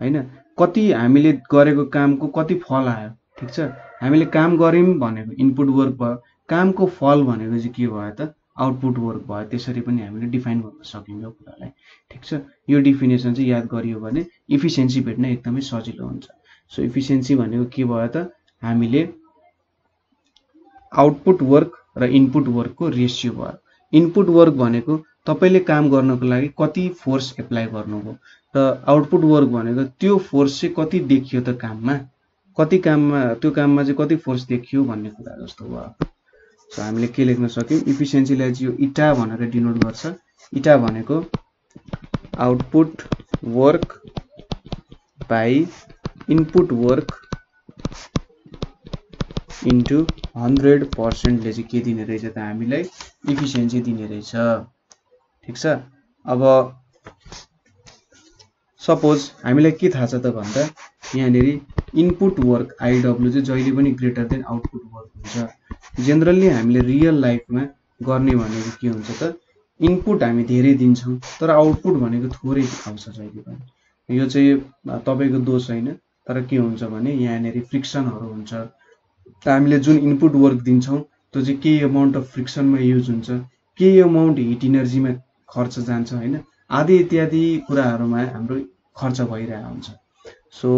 हैन, कति हामीले गरेको कामको कति फल आयो। ठीक छ, हामीले काम गर्यौं भनेको इनपुट वर्क भयो, कामको फल भनेको चाहिँ के भयो त? आउटपुट वर्क भयो। त्यसरी पनि हामीले डिफाइन गर्न सकिन्छ कुरालाई। ठीक छ, यो डिफिनेसन चाहिँ याद गरियो भने इफिसियन्सी भेट्न एकदमै सजिलो हुन्छ। सो इफिसियन्सी भनेको के भयो त? हामीले आउटपुट वर्क र इनपुट वर्कको रेशियो भयो। इनपुट वर्क भनेको तपाईले काम गर्नको लागि कति फोर्स एप्लाई गर्नुभयो र आउटपुट वर्क भनेको त्यो फोर्स चाहिँ कति देखियो त काममा, त्यो काममा चाहिँ कति फोर्स देखियो भन्ने कुरा जस्तो भयो। सो हामीले के लेख्न सक्यौं? इफिसियन्सीलाई चाहिँ यो इटा भनेर डिनोट गर्छ। इटा भनेको output work by input work into 100% ले के दिने रहेछ त? हामीलाई इफिसियन्सी दिने रहेछ। ठीक छ। अब सपोज हामीलाई के थाहा छ त भन्दा यहाँनेरि इनपुट वर्क आईडब्ल्यू चाहिँ जहिले पनि ग्रेटर देन आउटपुट वर्क हुन्छ। जेनरली हामीले रियल लाइफमा गर्ने भनेको के हुन्छ त? इनपुट हामी धेरै दिन्छौँ तर आउटपुट भनेको थोरै आउँछ जहिले पनि। यो चाहिँ तपाईको दोष हैन, तर के हुन्छ भने यहाँनेरि फ्रिक्सनहरु हुन्छ। हामीले जुन इनपुट वर्क दिन्छौं त्यो चाहिँ केही अमाउन्ट अफ फ्रिक्सनमा युज हुन्छ, केही अमाउन्ट हिट इनर्जीमा खर्च जान्छ हैन, आदि इत्यादि कुराहरुमा हाम्रो खर्च भइरहेको हुन्छ। सो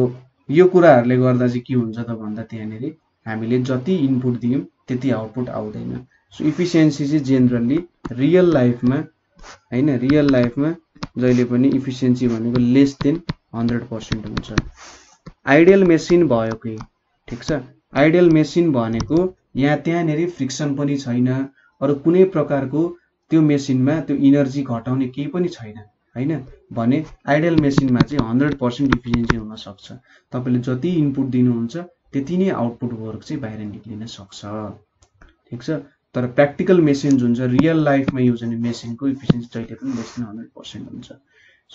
यो कुराहरुले गर्दा चाहिँ के हुन्छ त भन्दा त्यहाँनेरि हामीले जति इनपुट दियौं त्यति आउटपुट आउँदैन। सो इफिसियन्सी चाहिँ जेनरली रियल लाइफमा जहिले पनि इफिसियन्सी भनेको लेस देन 100% हुन्छ। आइडियल मेसिन भयो के? ठीक छ, आइडियल मेसिन भनेको यहाँ त्यहाँनेरि फ्रिक्सन पनि छैन, अरु कुनै प्रकारको त्यो मेसिनमा त्यो इनर्जी घटाउने केही पनि छैन हैन, भने आइडियल मेसिनमा चाहिँ 100% इफिसियन्सी हुन सक्छ। तपाईले जति इनपुट दिनुहुन्छ त्यति नै आउटपुट वर्क चाहिँ बाहिर निक्लिन सक्छ। ठीक छ, तर प्र्याक्टिकल मेसिन जुन छ रियल लाइफमा युज हुने मेसिनको इफिसियन्सी जहिले पनि लेस देन 100% हुन्छ।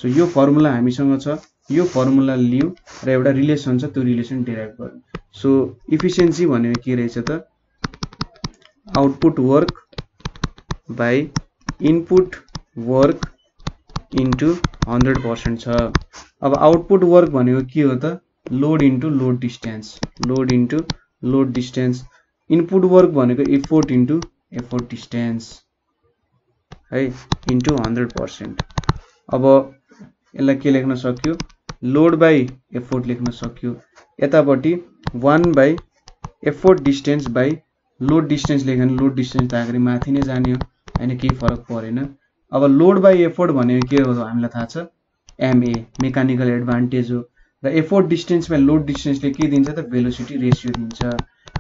सो यो फर्मुला हामीसँग छ, यो फर्मुला लियौ र एउटा रिलेसन छ त्यो रिलेसन डिराइभ गर्नु। सो इफिसियन्सी भनेको के रहेछ त? Output work by input work into 100% छ। अब आउटपुट वर्क भनेको के हो त? Load into load distance, input work भनेको एफोर्ट इन्टु एफोर्ट डिस्टेंस है इन्टु 100%। अब यसलाई के लेख्न सकियो? लोड बाई एफोर्ट लेख्न सकियो। यतापट्टि 1 by effort distance by load distance लेख्यो भने लोड डिस्टेंस त अगाडि माथि नै जाने हो हैन, केही फरक परेन। अब लोड बाई एफोर्ट भनेको के हो हामीलाई थाहा छ? एमए मेकानिकल एडभान्टेज हो र एफोर्ट डिस्टेंस बाई लोड डिस्टेंसले के दिन्छ त? भेलोसिटी रेशियो दिन्छ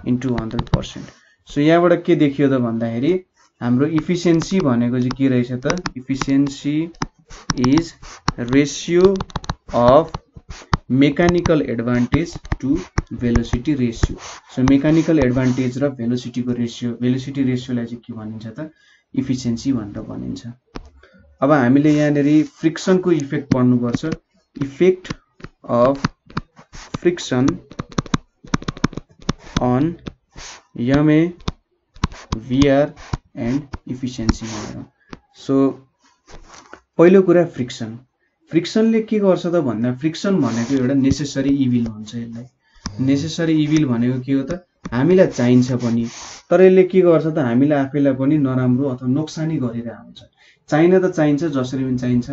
इन्टु 100%। सो यहाँबाट के देखियो त भन्दाखेरि हाम्रो इफिसियन्सी भनेको चाहिँ के रहेछ त? Efficiency is ratio of मेकानिकल एडभान्टेज to भेलोसिटी रेशियो। So मेकानिकल एडभान्टेज र भेलोसिटीको रेशियो, भेलोसिटीलाई चाहिँ के भनिन्छ त? इफिसियन्सी भनेर भनिन्छ। अब हामीले यहाँनेरि फ्रिक्सनको इफेक्ट पढ्नुपर्छ। Effect of friction on MA VR and efficiency भनेर। सो पहिलो कुरा फ्रिक्सन, फ्रिक्सनले के गर्छ त भन्दा फ्रिक्सन भनेको एउटा नेसेसरी इभिल हुन्छ। यसलाई नेसेसरी इभिल भनेको के हो त, हामीलाई चाहिन्छ पनि तर यसले के गर्छ त हामीलाई आफैलाई पनि नराम्रो अथवा नोक्सानी गरिरहेको हुन्छ। चाहिन त चाहिन्छ, जसरी पनि चाहिन्छ।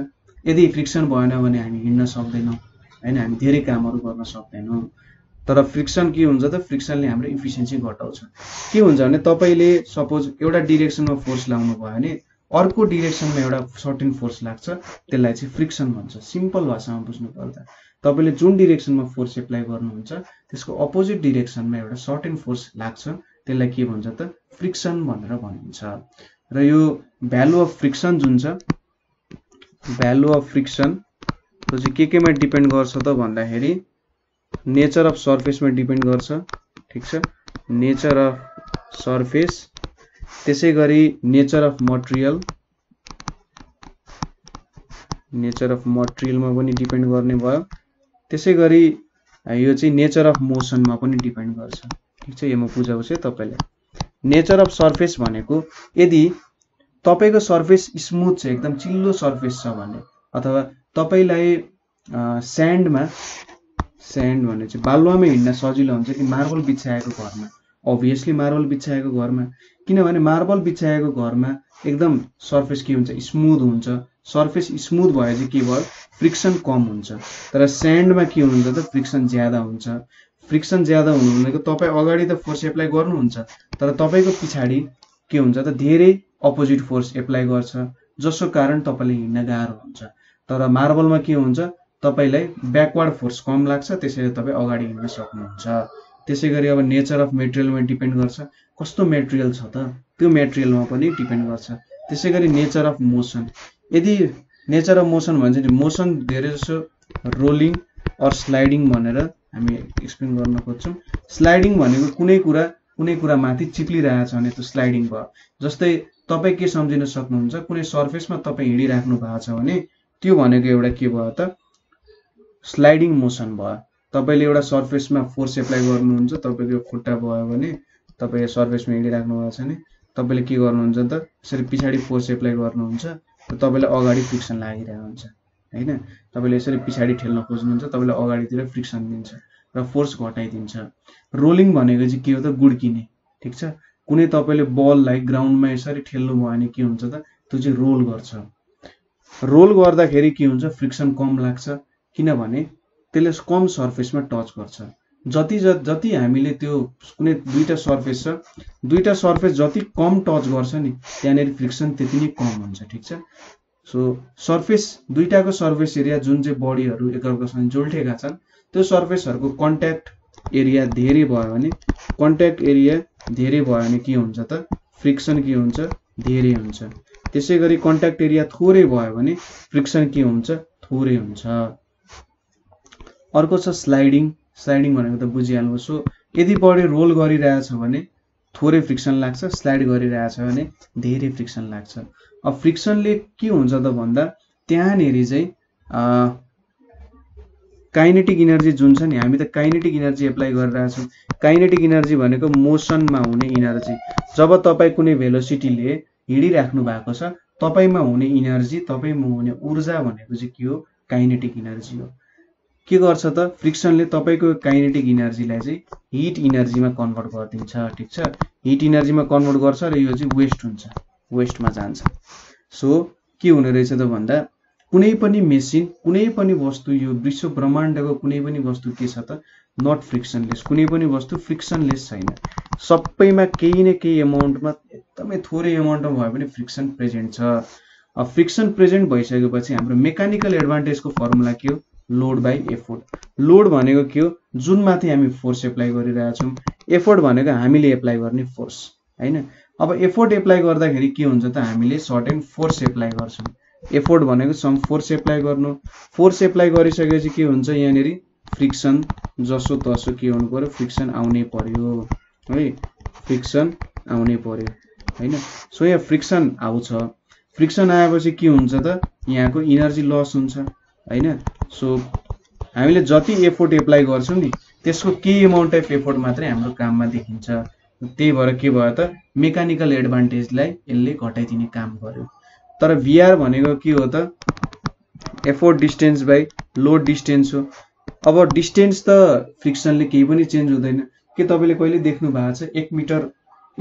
यदि फ्रिक्सन भएन भने हामी हिँड्न सक्दैनौँ, हैन, हामी धेरै कामहरू गर्न सक्दैनौँ। तर फ्रिक्सन के हुन्छ त, फ्रिक्सनले हाम्रो इफिसियन्सी घटाउँछ। के हुन्छ भने तपाईले सपोज एउटा डाइरेक्सनमा फोर्स लाउनु भयो भने अर्को डाइरेक्सनमा एउटा सर्टेन फोर्स लाग्छ, त्यसलाई चाहिँ फ्रिक्सन भन्छ। सिम्पल भाषामा बुझ्नु पर्दा तपाईले जुन डाइरेक्सनमा फोर्स एप्लाई गर्नुहुन्छ त्यसको अपोजिट डाइरेक्सनमा एउटा सर्टेन फोर्स लाग्छ, त्यसलाई के भन्छ त, फ्रिक्सन भनेर भनिन्छ। र यो भ्यालु अफ फ्रिक्सन जुन छ, भ्यालु अफ फ्रिक्सन जो चाहिँ के केमा डिपेन्ड गर्छ त भन्दाखेरि नेचर अफ सर्फेसमा डिपेन्ड गर्छ, ठीक छ, नेचर अफ सर्फेस। त्यसै गरी nature of material, nature of मटेरियलमा पनि डिपेन्ड गर्ने भयो। त्यसै गरी यो चाहिँ नेचर अफ मोसनमा पनि डिपेन्ड गर्छ, ठीक छ। यो म बुझाउँछु तपाईँलाई। नेचर अफ सर्फेस भनेको यदि तपाईँको सर्फेस स्मुथ छ, एकदम चिल्लो सर्फेस छ भने, अथवा तपाईँलाई स्यान्डमा, स्यान्ड भने चाहिँ बालुवामा हिँड्न सजिलो हुन्छ कि मार्बल बिछाएको घरमा? अभियसली मार्बल बिछाएको घरमा, किनभने मार्बल बिछाएको घरमा एकदम सर्फेस के हुन्छ, स्मुथ हुन्छ। सर्फेस स्मुथ भएपछि के भयो, फ्रिक्सन कम हुन्छ। तर स्यान्डमा के हुन्छ त, फ्रिक्सन ज्यादा हुन्छ। फ्रिक्सन ज्यादा हुनु भनेको तपाईँ अगाडि त फोर्स एप्लाई गर्नुहुन्छ तर तपाईँको पछाडि के हुन्छ त, धेरै अपोजिट फोर्स एप्लाई गर्छ, जसको कारण तपाईँलाई हिँड्न गाह्रो हुन्छ। तर मार्बलमा के हुन्छ, तपाईँलाई ब्याकवर्ड फोर्स कम लाग्छ, त्यसैले तपाईँ अगाडि हिँड्न सक्नुहुन्छ। त्यसै गरी अब नेचर अफ मेटेरियलमा डिपेन्ड गर्छ, कस्तो मेटेरियल छ त त्यो मेटेरियलमा पनि डिपेन्ड गर्छ। त्यसै गरी नेचर अफ मोसन, यदि नेचर अफ मोसन भन्छ नि, मोसन धेरै जसो रोलिङ अर स्लाइडिङ भनेर हामी एक्सप्लेन गर्न खोज्छौँ। स्लाइडिङ भनेको कुनै कुरा माथि चिप्लिरहेछ भने त्यो स्लाइडिङ भयो। जस्तै तपाईँ के सम्झिन सक्नुहुन्छ, कुनै सर्फेसमा तपाईँ हिँडिराख्नु भएको छ भने त्यो भनेको एउटा के भयो त, स्लाइडिङ मोसन भयो। तपाईले एउटा सर्फेसमा फोर्स एप्लाई गर्नुहुन्छ, तपाईको खुट्टा भयो भने, तपाईले सर्फेसमा हिँडिराख्नु भएको छ भने तपाईले के गर्नुहुन्छ त, यसरी पछाडि फोर्स एप्लाई गर्नुहुन्छ, तपाईलाई अगाडि फ्रिक्सन लागिरहेको हुन्छ, हैन। तपाईले यसरी पछाडि ठेल्न खोज्नुहुन्छ, तपाईलाई अगाडितिर फ्रिक्सन दिन्छ र फोर्स घटाइदिन्छ। रोलिङ भनेको चाहिँ के हो त, गुड्किने, ठीक छ। कुनै तपाईले बललाई ग्राउन्डमा यसरी ठेल्नु भयो भने के हुन्छ त, त्यो चाहिँ रोल गर्छ। रोल गर्दाखेरि के हुन्छ, फ्रिक्सन कम लाग्छ, किनभने त्यसले कम सर्फेसमा टच गर्छ। जति हामीले त्यो कुनै दुईटा सर्फेस छ, दुईटा सर्फेस जति कम टच गर्छ नि त्यहाँनिर फ्रिक्सन त्यति नै कम हुन्छ, ठीक छ। सो सर्फेस, दुईटाको सर्फेस एरिया जुन चाहिँ बडीहरू एकअर्कासँग जोल्टेका छन् त्यो सर्फेसहरूको कन्ट्याक्ट एरिया धेरै भयो भने, कन्ट्याक्ट एरिया धेरै भयो भने के हुन्छ त, फ्रिक्सन के हुन्छ, धेरै हुन्छ। त्यसै गरी कन्ट्याक्ट एरिया थोरै भयो भने फ्रिक्सन के हुन्छ, थोरै हुन्छ। अर्को छ स्लाइडिङ, स्लाइडिङ भनेको त बुझिहाल्नु। सो यदि बडी रोल गरिरहेछ भने थोरै फ्रिक्सन लाग्छ, स्लाइड गरिरहेछ भने धेरै फ्रिक्सन लाग्छ। अब फ्रिक्सनले के हुन्छ त भन्दा त्यहाँनेरि चाहिँ काइनेटिक इनर्जी जुन छ नि, हामी त काइनेटिक इनर्जी एप्लाई गरिरहेछौँ। काइनेटिक इनर्जी भनेको मोसनमा हुने इनर्जी। जब तपाईँ कुनै भेलोसिटीले हिँडिराख्नु भएको छ तपाईँमा हुने इनर्जी, तपाईँमा हुने ऊर्जा भनेको चाहिँ के हो, काइनेटिक इनर्जी हो। के गर्छ त, फ्रिक्सनले तपाईँको काइनेटिक इनर्जीलाई चाहिँ हिट इनर्जीमा कन्भर्ट गरिदिन्छ, ठीक छ। हिट इनर्जीमा कन्भर्ट गर्छ र यो चाहिँ वेस्ट हुन्छ, वेस्टमा जान्छ। सो के हुने रहेछ त भन्दा कुनै पनि मेसिन, कुनै पनि वस्तु, यो विश्व ब्रह्माण्डको कुनै पनि वस्तु के छ त, नट फ्रिक्सनलेस। कुनै पनि वस्तु फ्रिक्सनलेस छैन, सबैमा केही न केही एमाउन्टमा, एकदमै थोरै एमाउन्टमा भए पनि फ्रिक्सन प्रेजेन्ट छ। अब फ्रिक्सन प्रेजेन्ट भइसकेपछि हाम्रो मेकानिकल एडभान्टेजको फर्मुला के हो, लोड बाई एफोर्ट। लोड भनेको के हो, जुन माथि हामी फोर्स एप्लाई गरिरहेछौँ। एफोर्ट भनेको हामीले एप्लाई गर्ने फोर्स, हैन। अब एफोर्ट एप्लाई गर्दाखेरि के हुन्छ त, हामीले सर्टेन फोर्स एप्लाई गर्छौँ। एफोर्ट भनेको सम फोर्स एप्लाई गर्नु। फोर्स एप्लाई गरिसकेपछि के हुन्छ, यहाँनिर फ्रिक्सन जसो तसो के हुनु पऱ्यो, फ्रिक्सन आउनै पर्यो, है, फ्रिक्सन आउनै पर्यो, हैन। सो यहाँ फ्रिक्सन आउँछ। फ्रिक्सन आएपछि के हुन्छ त, यहाँको इनर्जी लस हुन्छ, हैन। सो हामीले जति एफोर्ट एप्लाई गर्छौँ नि त्यसको केही एमाउन्ट अफ एफोर्ट मात्रै हाम्रो काममा देखिन्छ। त्यही भएर के भयो त मेकानिकल एडभान्टेजलाई यसले घटाइदिने काम गर्यो। तर VR भनेको के हो त effort distance by load distance हो। अब डिस्टेन्स त फ्रिक्सनले केही पनि चेन्ज हुँदैन। के तपाईले कहिले देख्नु भएको छ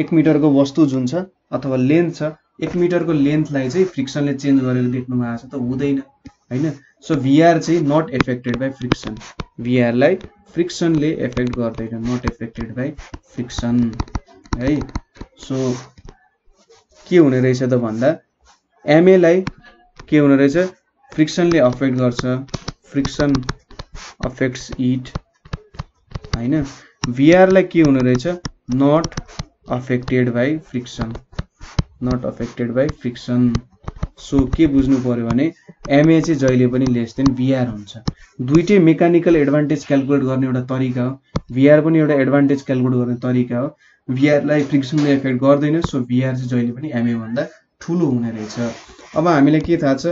1 मिटरको वस्तु जुन छ अथवा लेन्थ छ 1 मिटरको लेन्थलाई चाहिँ फ्रिक्सनले चेन्ज गरेर देख्नु भएको छ त हुँदैन हैन। सो VR चाहिँ not affected by friction, VR लाई फ्रिक्सनले एफेक्ट गर्दैन, नॉट एफेक्टेड बाइ फ्रिक्सन है। सो के हुने रहेछ त भन्दा MA लाई के हुने रहेछ फ्रिक्सनले अफेक्ट गर्छ, फ्रिक्सन अफेक्ट्स इट हैन। VR लाई के हुने रहेछ not affected by friction, not affected by friction. So के बुझ्नु पर्यो भने MA चाहिँ जहिले पनि लेस देन VR हुन्छ। दुईटै मेकानिकल एडभान्टेज क्याल्कुलेट गर्ने एउटा तरिका हो, VR पनि एउटा एडभान्टेज क्याल्कुलेट गर्ने तरिका हो। VR लाई फ्रिक्सनले इफेक्ट गर्दैन, सो VR चाहिँ जहिले पनि MA भन्दा ठूलो हुने रहेछ। अब हामीलाई के थाहा छ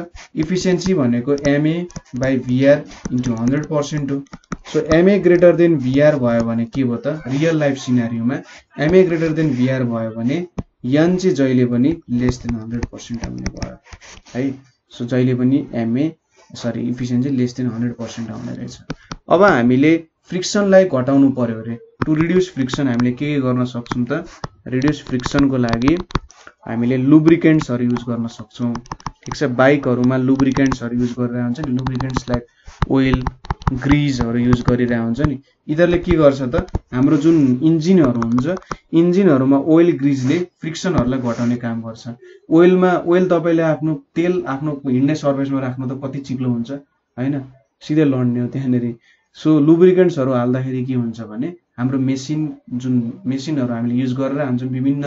एफिसिएन्सी भनेको MA बाइ VR इन्टु 100% हो। So MA greater than VR भयो भने के हो त रियल लाइफ सिनारियोमा MA ग्रेटर देन VR भयो भने यन चाहिँ जहिले पनि लेस देन 100% आउने भयो है। सो जहिले पनि एफिसिएन्सी लेस देन 100% आउने रहेछ। अब हामीले फ्रिक्सनलाई घटाउनु पर्यो रे। टु रिड्यूस फ्रिक्सन हामीले के गर्न सक्छौं त रिड्यूस फ्रिक्सनको लागि हामीले लुब्रिकेन्ट्सहरु युज गर्न सक्छौं। ठीक छ, बाइकहरुमा लुब्रिकेन्ट्सहरु युज गरिरा हुन्छ नि, लुब्रिकेन्ट्स लाइक ओइल ग्रीजहरु युज गरिरा हुन्छ नि। यिनीहरुले के गर्छ त हाम्रो जुन इन्जिनहरु हुन्छ इन्जिनहरुमा ओइल ग्रीजले फ्रिक्सनहरुलाई घटाउने काम गर्छ। ओइलमा ओइल तपाईले आफ्नो तेल आफ्नो हिड्ने सर्फेसमा राख्नु त कति चिक्लो हुन्छ हैन, सिधै लड्ने हो त्यहाँनेरि। सो लुब्रिकेन्ट्सहरु हाल्दाखेरि के हुन्छ भने हाम्रो मेसिन जुन मेसिनहरु हामीले युज गरिरा हुन्छौं विभिन्न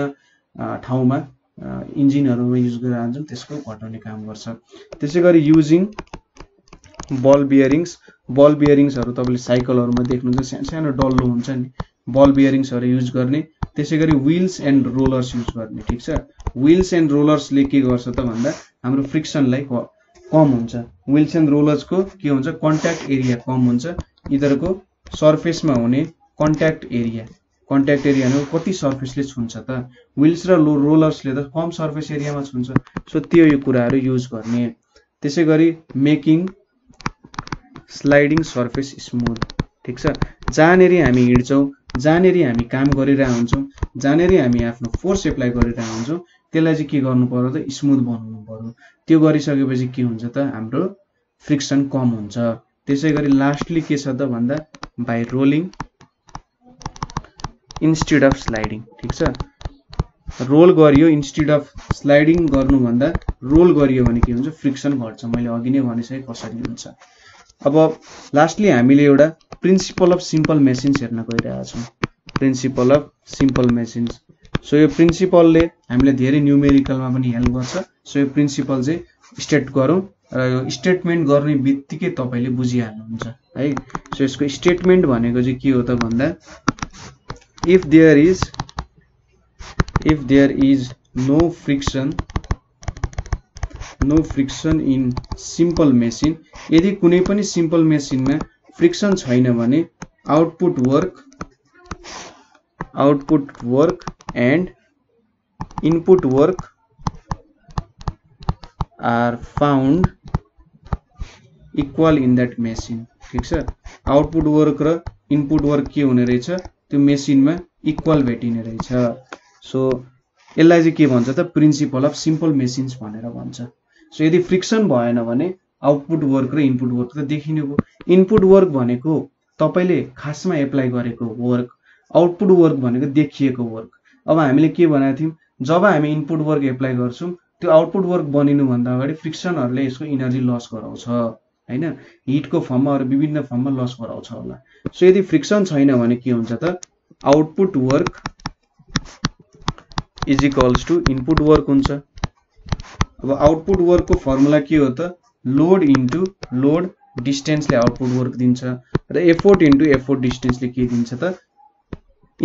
ठाउँमा इन्जिनहरुमा युज गरिरा हुन्छौं त्यसको घटाउने काम गर्छ। त्यसैगरी युजिङ बल बियरिङ्सहरु तपाईले साइकलहरुमा देख्नुहुन्छ सानो डल्लो हुन्छ नि, बल बियरिङ्सहरु युज गर्ने। त्यसैगरी व्हील्स एन्ड रोलर्स युज गर्ने। ठीक छ, व्हील्स एन्ड रोलर्सले के गर्छ त भन्दा हाम्रो फ्रिक्सनलाई कम हुन्छ। व्हील्स एन्ड रोलर्सको के हुन्छ कन्ट्याक्ट एरिया कम हुन्छ। यिनीहरुको सर्फेसमा हुने कन्ट्याक्ट एरिया भनेको कति सर्फेसले छुन्छ त व्हील्स र रोलर्सले त कम सर्फेस एरियामा छुन्छ। सो त्यो यो कुराहरु युज गर्ने। त्यसैगरी मेकिङ स्लाइडिङ सर्फेस स्मूथ। ठीक छ, जानेरी हामी हिड्छौं, जानेरी हामी काम गरिरा हुन्छौं, जानेरी हामी आफ्नो फोर्स एप्लाई गरिरा हुन्छौं त्यसलाई चाहिँ के गर्नु पर्यो त स्मूथ बनाउनु पर्यो। त्यो गरिसकेपछि के हुन्छ त हाम्रो फ्रिक्सन कम हुन्छ। त्यसैगरी लास्टली के छ त भन्दा by rolling instead of sliding. ठीक छ, रोल गरियो इन्स्टेड अफ स्लाइडिङ गर्नु भन्दा रोल गरियो भने के हुन्छ फ्रिक्सन घट्छ। मैले अघि नै भनिसके कसरी हुन्छ। अब लास्टली हामीले एउटा प्रिन्सिपल अफ सिम्पल मेसिन्स हेर्न गइरहेका छौं, principle of सिम्पल मेसिन्स। So यो प्रिन्सिपलले हामीले धेरै न्यूमेरिकलमा पनि हेल्प गर्छ। सो यो प्रिन्सिपल चाहिँ स्टेट गरौं र यो स्टेटमेन्ट गर्ने बित्तिकै तपाईले बुझिहाल्नुहुन्छ है। सो यसको स्टेटमेन्ट भनेको चाहिँ के हो त भन्दा if there is no friction in simple machine, यदि कुनै पनि सिम्पल मेसिनमा फ्रिक्सन छैन भने output work and input work are found equal in that machine. ठीक छ, आउटपुट वर्क र इनपुट वर्क के हुने रहेछ त्यो मेसिनमा इक्वल भेटिने रहेछ। सो यसलाई चाहिँ के भन्छ त प्रिन्सिपल अफ सिम्पल मेसिन्स भनेर भन्छ। सो यदि फ्रिक्सन भएन भने आउटपुट वर्क र इनपुट वर्क त देखिने हो। इनपुट वर्क भनेको तपाईले खासमा एप्लाई गरेको वर्क, आउटपुट वर्क भनेको देखिएको वर्क। अब हामीले के भनेको थियौं जब हामी इनपुट वर्क एप्लाई गर्छौं त्यो आउटपुट वर्क बनिनु भन्दा अगाडि फ्रिक्सनहरुले यसको एनर्जी लस गराउँछ हैन, हिटको फर्ममा र विभिन्न फर्ममा लस गराउँछ होला। सो यदि फ्रिक्सन छैन भने के हुन्छ त output work is equals to input work हुन्छ। अब आउटपुट वर्कको फर्मुला के हो त लोड इन्टु लोड डिस्टेन्सले आउटपुट वर्क दिन्छ र एफोर्ट इन्टु एफोर्ट डिस्टेन्सले के दिन्छ त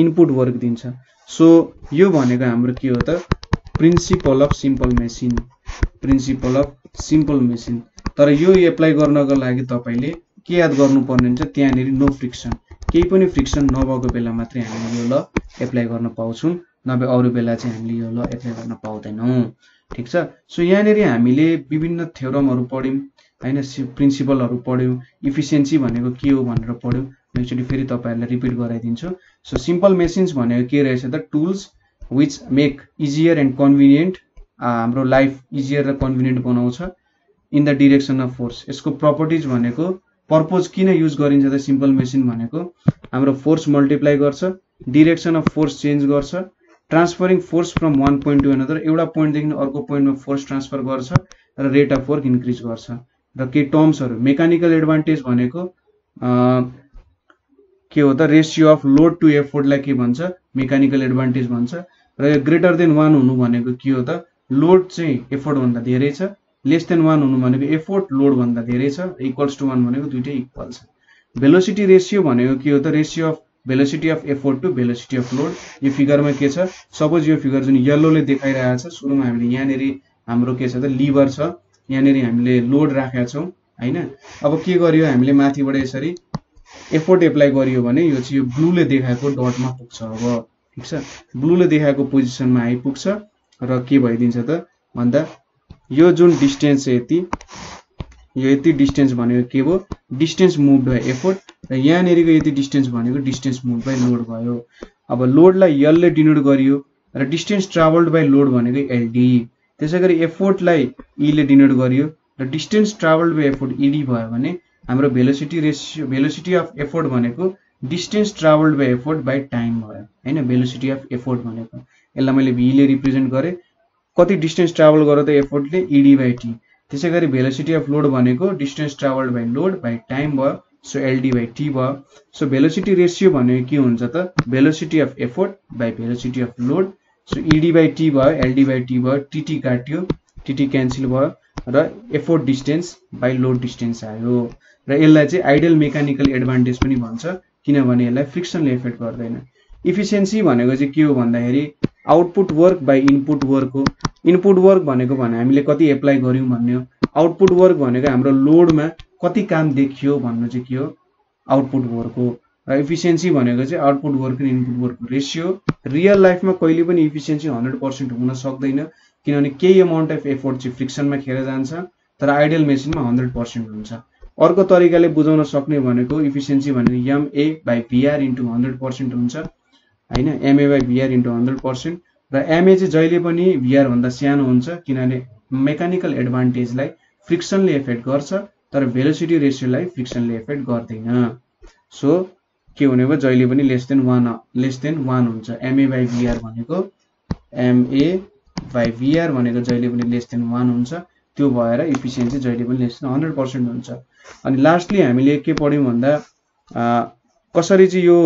इनपुट वर्क दिन्छ। सो यो भनेको हाम्रो के हो त प्रिन्सिपल अफ सिम्पल मेसिन। तर यो एप्लाई गर्नको लागि तपाईले के याद गर्नुपर्ने हुन्छ त्यहाँनेरि नो फ्रिक्सन। केही पनि फ्रिक्सन नभएको बेला मात्रै हामीले यो ल एप्लाई गर्न पाउँछौं, नभए अरू बेला चाहिँ हामीले यो ल एप्लाई गर्न पाउँदैनौं। ठीक छ। सो यहाँ नेरी हामीले विभिन्न थ्योरमहरु पढ्यौं हैन, प्रिन्सिपलहरु पढ्यौं, इफिसिएन्सी भनेको के हो भनेर पढ्यौं। म एक्चुअली फेरि तपाईहरुलाई रिपिट गराइदिन्छु। सो सिम्पल मेसिन्स भनेको के रहेछ त? Tools which make easier and convenient, हाम्रो लाइफ इजियर र कन्भिनिएन्ट बनाउँछ in the direction of force. यसको प्रपर्टीज भनेको पर्पोज किन युज गरिन्छ त? सिम्पल मेसिन भनेको हाम्रो फोर्स मल्टिप्लाई गर्छ, डाइरेक्सन अफ फोर्स चेन्ज गर्छ, transferring force from one point to another, एउटा पोइन्ट देखि अर्को पोइन्टमा फोर्स ट्रान्सफर गर्छ र रेट अफ वर्क इन्क्रिज गर्छ। र के टर्म्सहरु, मेकानिकल एडभान्टेज भनेको के हो त? रेशियो अफ लोड टु एफोर्टलाई के भन्छ? मेकानिकल एडभान्टेज भन्छ। र यो ग्रेटर देन 1 हुनु भनेको के हो त? लोड चाहिँ एफोर्ट भन्दा धेरै छ, लेस देन 1 हुनु भनेको एफोर्ट लोड भन्दा धेरै छ, इक्वल्स टु 1 भनेको दुईटै इक्वल छ। भेलोसिटी रेशियो भनेको के हो त? Ratio of velocity of effort to velocity of load. यो फिगरमा के छ? सपोज यो फिगर जुन येलोले देखाइरहेको छ, सुरुमा हामीले यहाँ नेरी हाम्रो के छ त? लिभर छ, यहाँ नेरी हामीले लोड राखेका छौं हैन। अब के गरियो? हामीले माथिबाट यसरी एफोर्ट एप्लाई गरियो भने यो चाहिँ यो ब्लूले देखाएको डटमा पुग्छ। अब ठीक छ, ब्लूले देखाएको पोजिसनमा आइपुग्छ र के भइदिन्छ त भन्दा यो जुन डिस्टेन्स यति, यो यति डिस्टेन्स भनेको के हो? Distance move by effort. र यहाँ नेरीको यति डिस्टेन्स भनेको डिस्टेन्स मुभ बाइ लोड भयो। अब लोडलाई एल ले डिनोट गरियो र डिस्टेन्स ट्राभल्ड बाइ लोड भनेको एलडी। त्यसैगरी एफोर्टलाई ई ले डिनोट गरियो र distance travelled by effort ED भयो भने हाम्रो भेलोसिटी रेशियो, velocity of effort भनेको distance travelled by effort by time भयो हैन। भेलोसिटी अफ एफोर्ट भनेको यसलाई मैले भी ले रिप्रेजेन्ट गरे, कति डिस्टेन्स ट्राभल गर्यो त एफोर्टले? ED by T. त्यसैगरी भेलोसिटी अफ लोड भनेको distance travelled by load by time भयो, सो एलडी बाइ टी भयो। सो भेलोसिटी रेशियो भनेको के हुन्छ त? Velocity of effort by velocity of load, so ED by T भयो, एलडी बाइ टी भयो। टीटी काट्यो, टीटी क्यान्सल भयो र effort distance by load distance आयो। र यसलाई चाहिँ आइडियल मेकानिकल एडभान्टेज पनि भन्छ, किनभने यसलाई फ्रिक्सनले इफेक्ट गर्दैन। इफिसिएन्सी भनेको चाहिँ के हो भन्दाखेरि output work by input work हो। इनपुट वर्क भनेको भने हामीले कति एप्लाई गर्यौं भन्ने हो, आउटपुट वर्क भनेको हाम्रो लोडमा कति काम देखियो भन्नु चाहिँ के हो? आउटपुट वर्क हो। र इफिसिएन्सी भनेको चाहिँ आउटपुट वर्क र इनपुट वर्कको रेशियो। रियल लाइफमा कहिले पनि इफिसिएन्सी 100% हुन सक्दैन, किनभने केही अमाउन्ट अफ एफोर्ट चाहिँ फ्रिक्सनमा खेर जान्छ, तर आइडियल मेसिनमा 100% हुन्छ। अर्को तरिकाले बुझाउन सक्ने भनेको इफिसिएन्सी भनेको M A by PR into 100% हुन्छ हैन। M A by VR into 100%। र एमए चाहिँ जहिले पनि भीआर भन्दा सानो हुन्छ, किनभने मेकानिकल एडभान्टेजलाई फ्रिक्सनले इफेक्ट गर्छ, तर भेलोसिटी रेशियोलाई फ्रिक्सनले इफेक्ट गर्दैन। सो के हुने भयो? जहिले पनि लेस देन 1 हुन्छ। एमए बाइ भीआर भनेको जहिले पनि लेस देन 1 हुन्छ, त्यो भएर इफिसिएन्सी जहिले पनि लेस देन 100% हुन्छ। अनि लास्टली हामीले के पढ्यौं भन्दा कसरी चाहिँ यो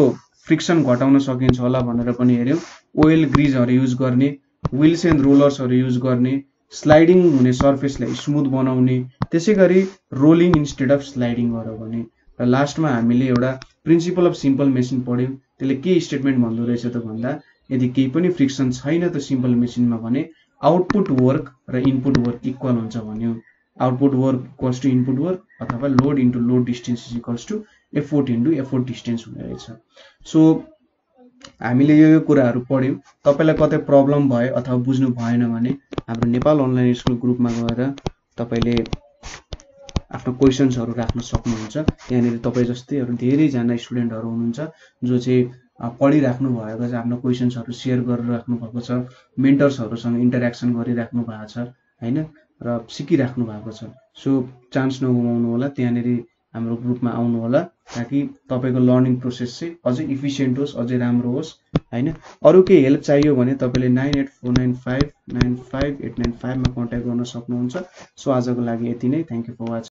फ्रिक्सन घटाउन सकिन्छ होला भनेर पनि हेर्यौं। ओइल ग्रीजहरु युज गर्ने, व्हील्स एन्ड रोलर्सहरु युज गर्ने, स्लाइडिङ हुने सर्फेसलाई स्मूथ बनाउने, त्यसैगरी रोलिङ इन्स्टेड अफ स्लाइडिङ गर्यो भने। र लास्टमा हामीले एउटा प्रिन्सिपल अफ सिम्पल मेसिन पढ्यौं। त्यसले के स्टेटमेन्ट भन्दै रहेछ त भन्दा यदि केही पनि फ्रिक्सन छैन त सिम्पल मेसिनमा भने आउटपुट वर्क र इनपुट वर्क इक्वल हुन्छ भन्यो। Output work equals to input work अथवा load into load distance is equals to effort into effort distance हुने रहेछ। सो हामीले यो कुराहरु पढ्यौं। तपाईलाई कतै प्रब्लम भयो अथवा बुझ्नु भएन भने हाम्रो नेपाल अनलाइन स्कुल ग्रुपमा गएर तपाईले आफ्नो क्वेशन्सहरु राख्न सक्नुहुन्छ। यहाँ नेरी तपाई जस्तै अरु धेरै जना स्टुडेन्टहरु हुनुहुन्छ जो चाहिँ पढिराख्नु भएको छ, आफ्नो क्वेशन्सहरु शेयर गरेर राख्नु भएको छ, मेन्टर्सहरुसँग इन्टरेक्सन गरिराख्नु भएको छ हैन, र सिकिराख्नु भएको छ। सो चान्स नगुमाउनु होला, त्यहाँ नेरी हाम्रो ग्रुपमा आउनु होला, ताकि तपाईको लर्निङ प्रोसेस चाहिँ अझै इफिसिएन्ट होस्, अझै राम्रो होस् हैन। अरु के हेल्प चाहियो भने तपाईले 9849595895 मा कन्ट्याक्ट गर्न सक्नुहुन्छ। सो आजको लागि यति नै। Thank you for watching.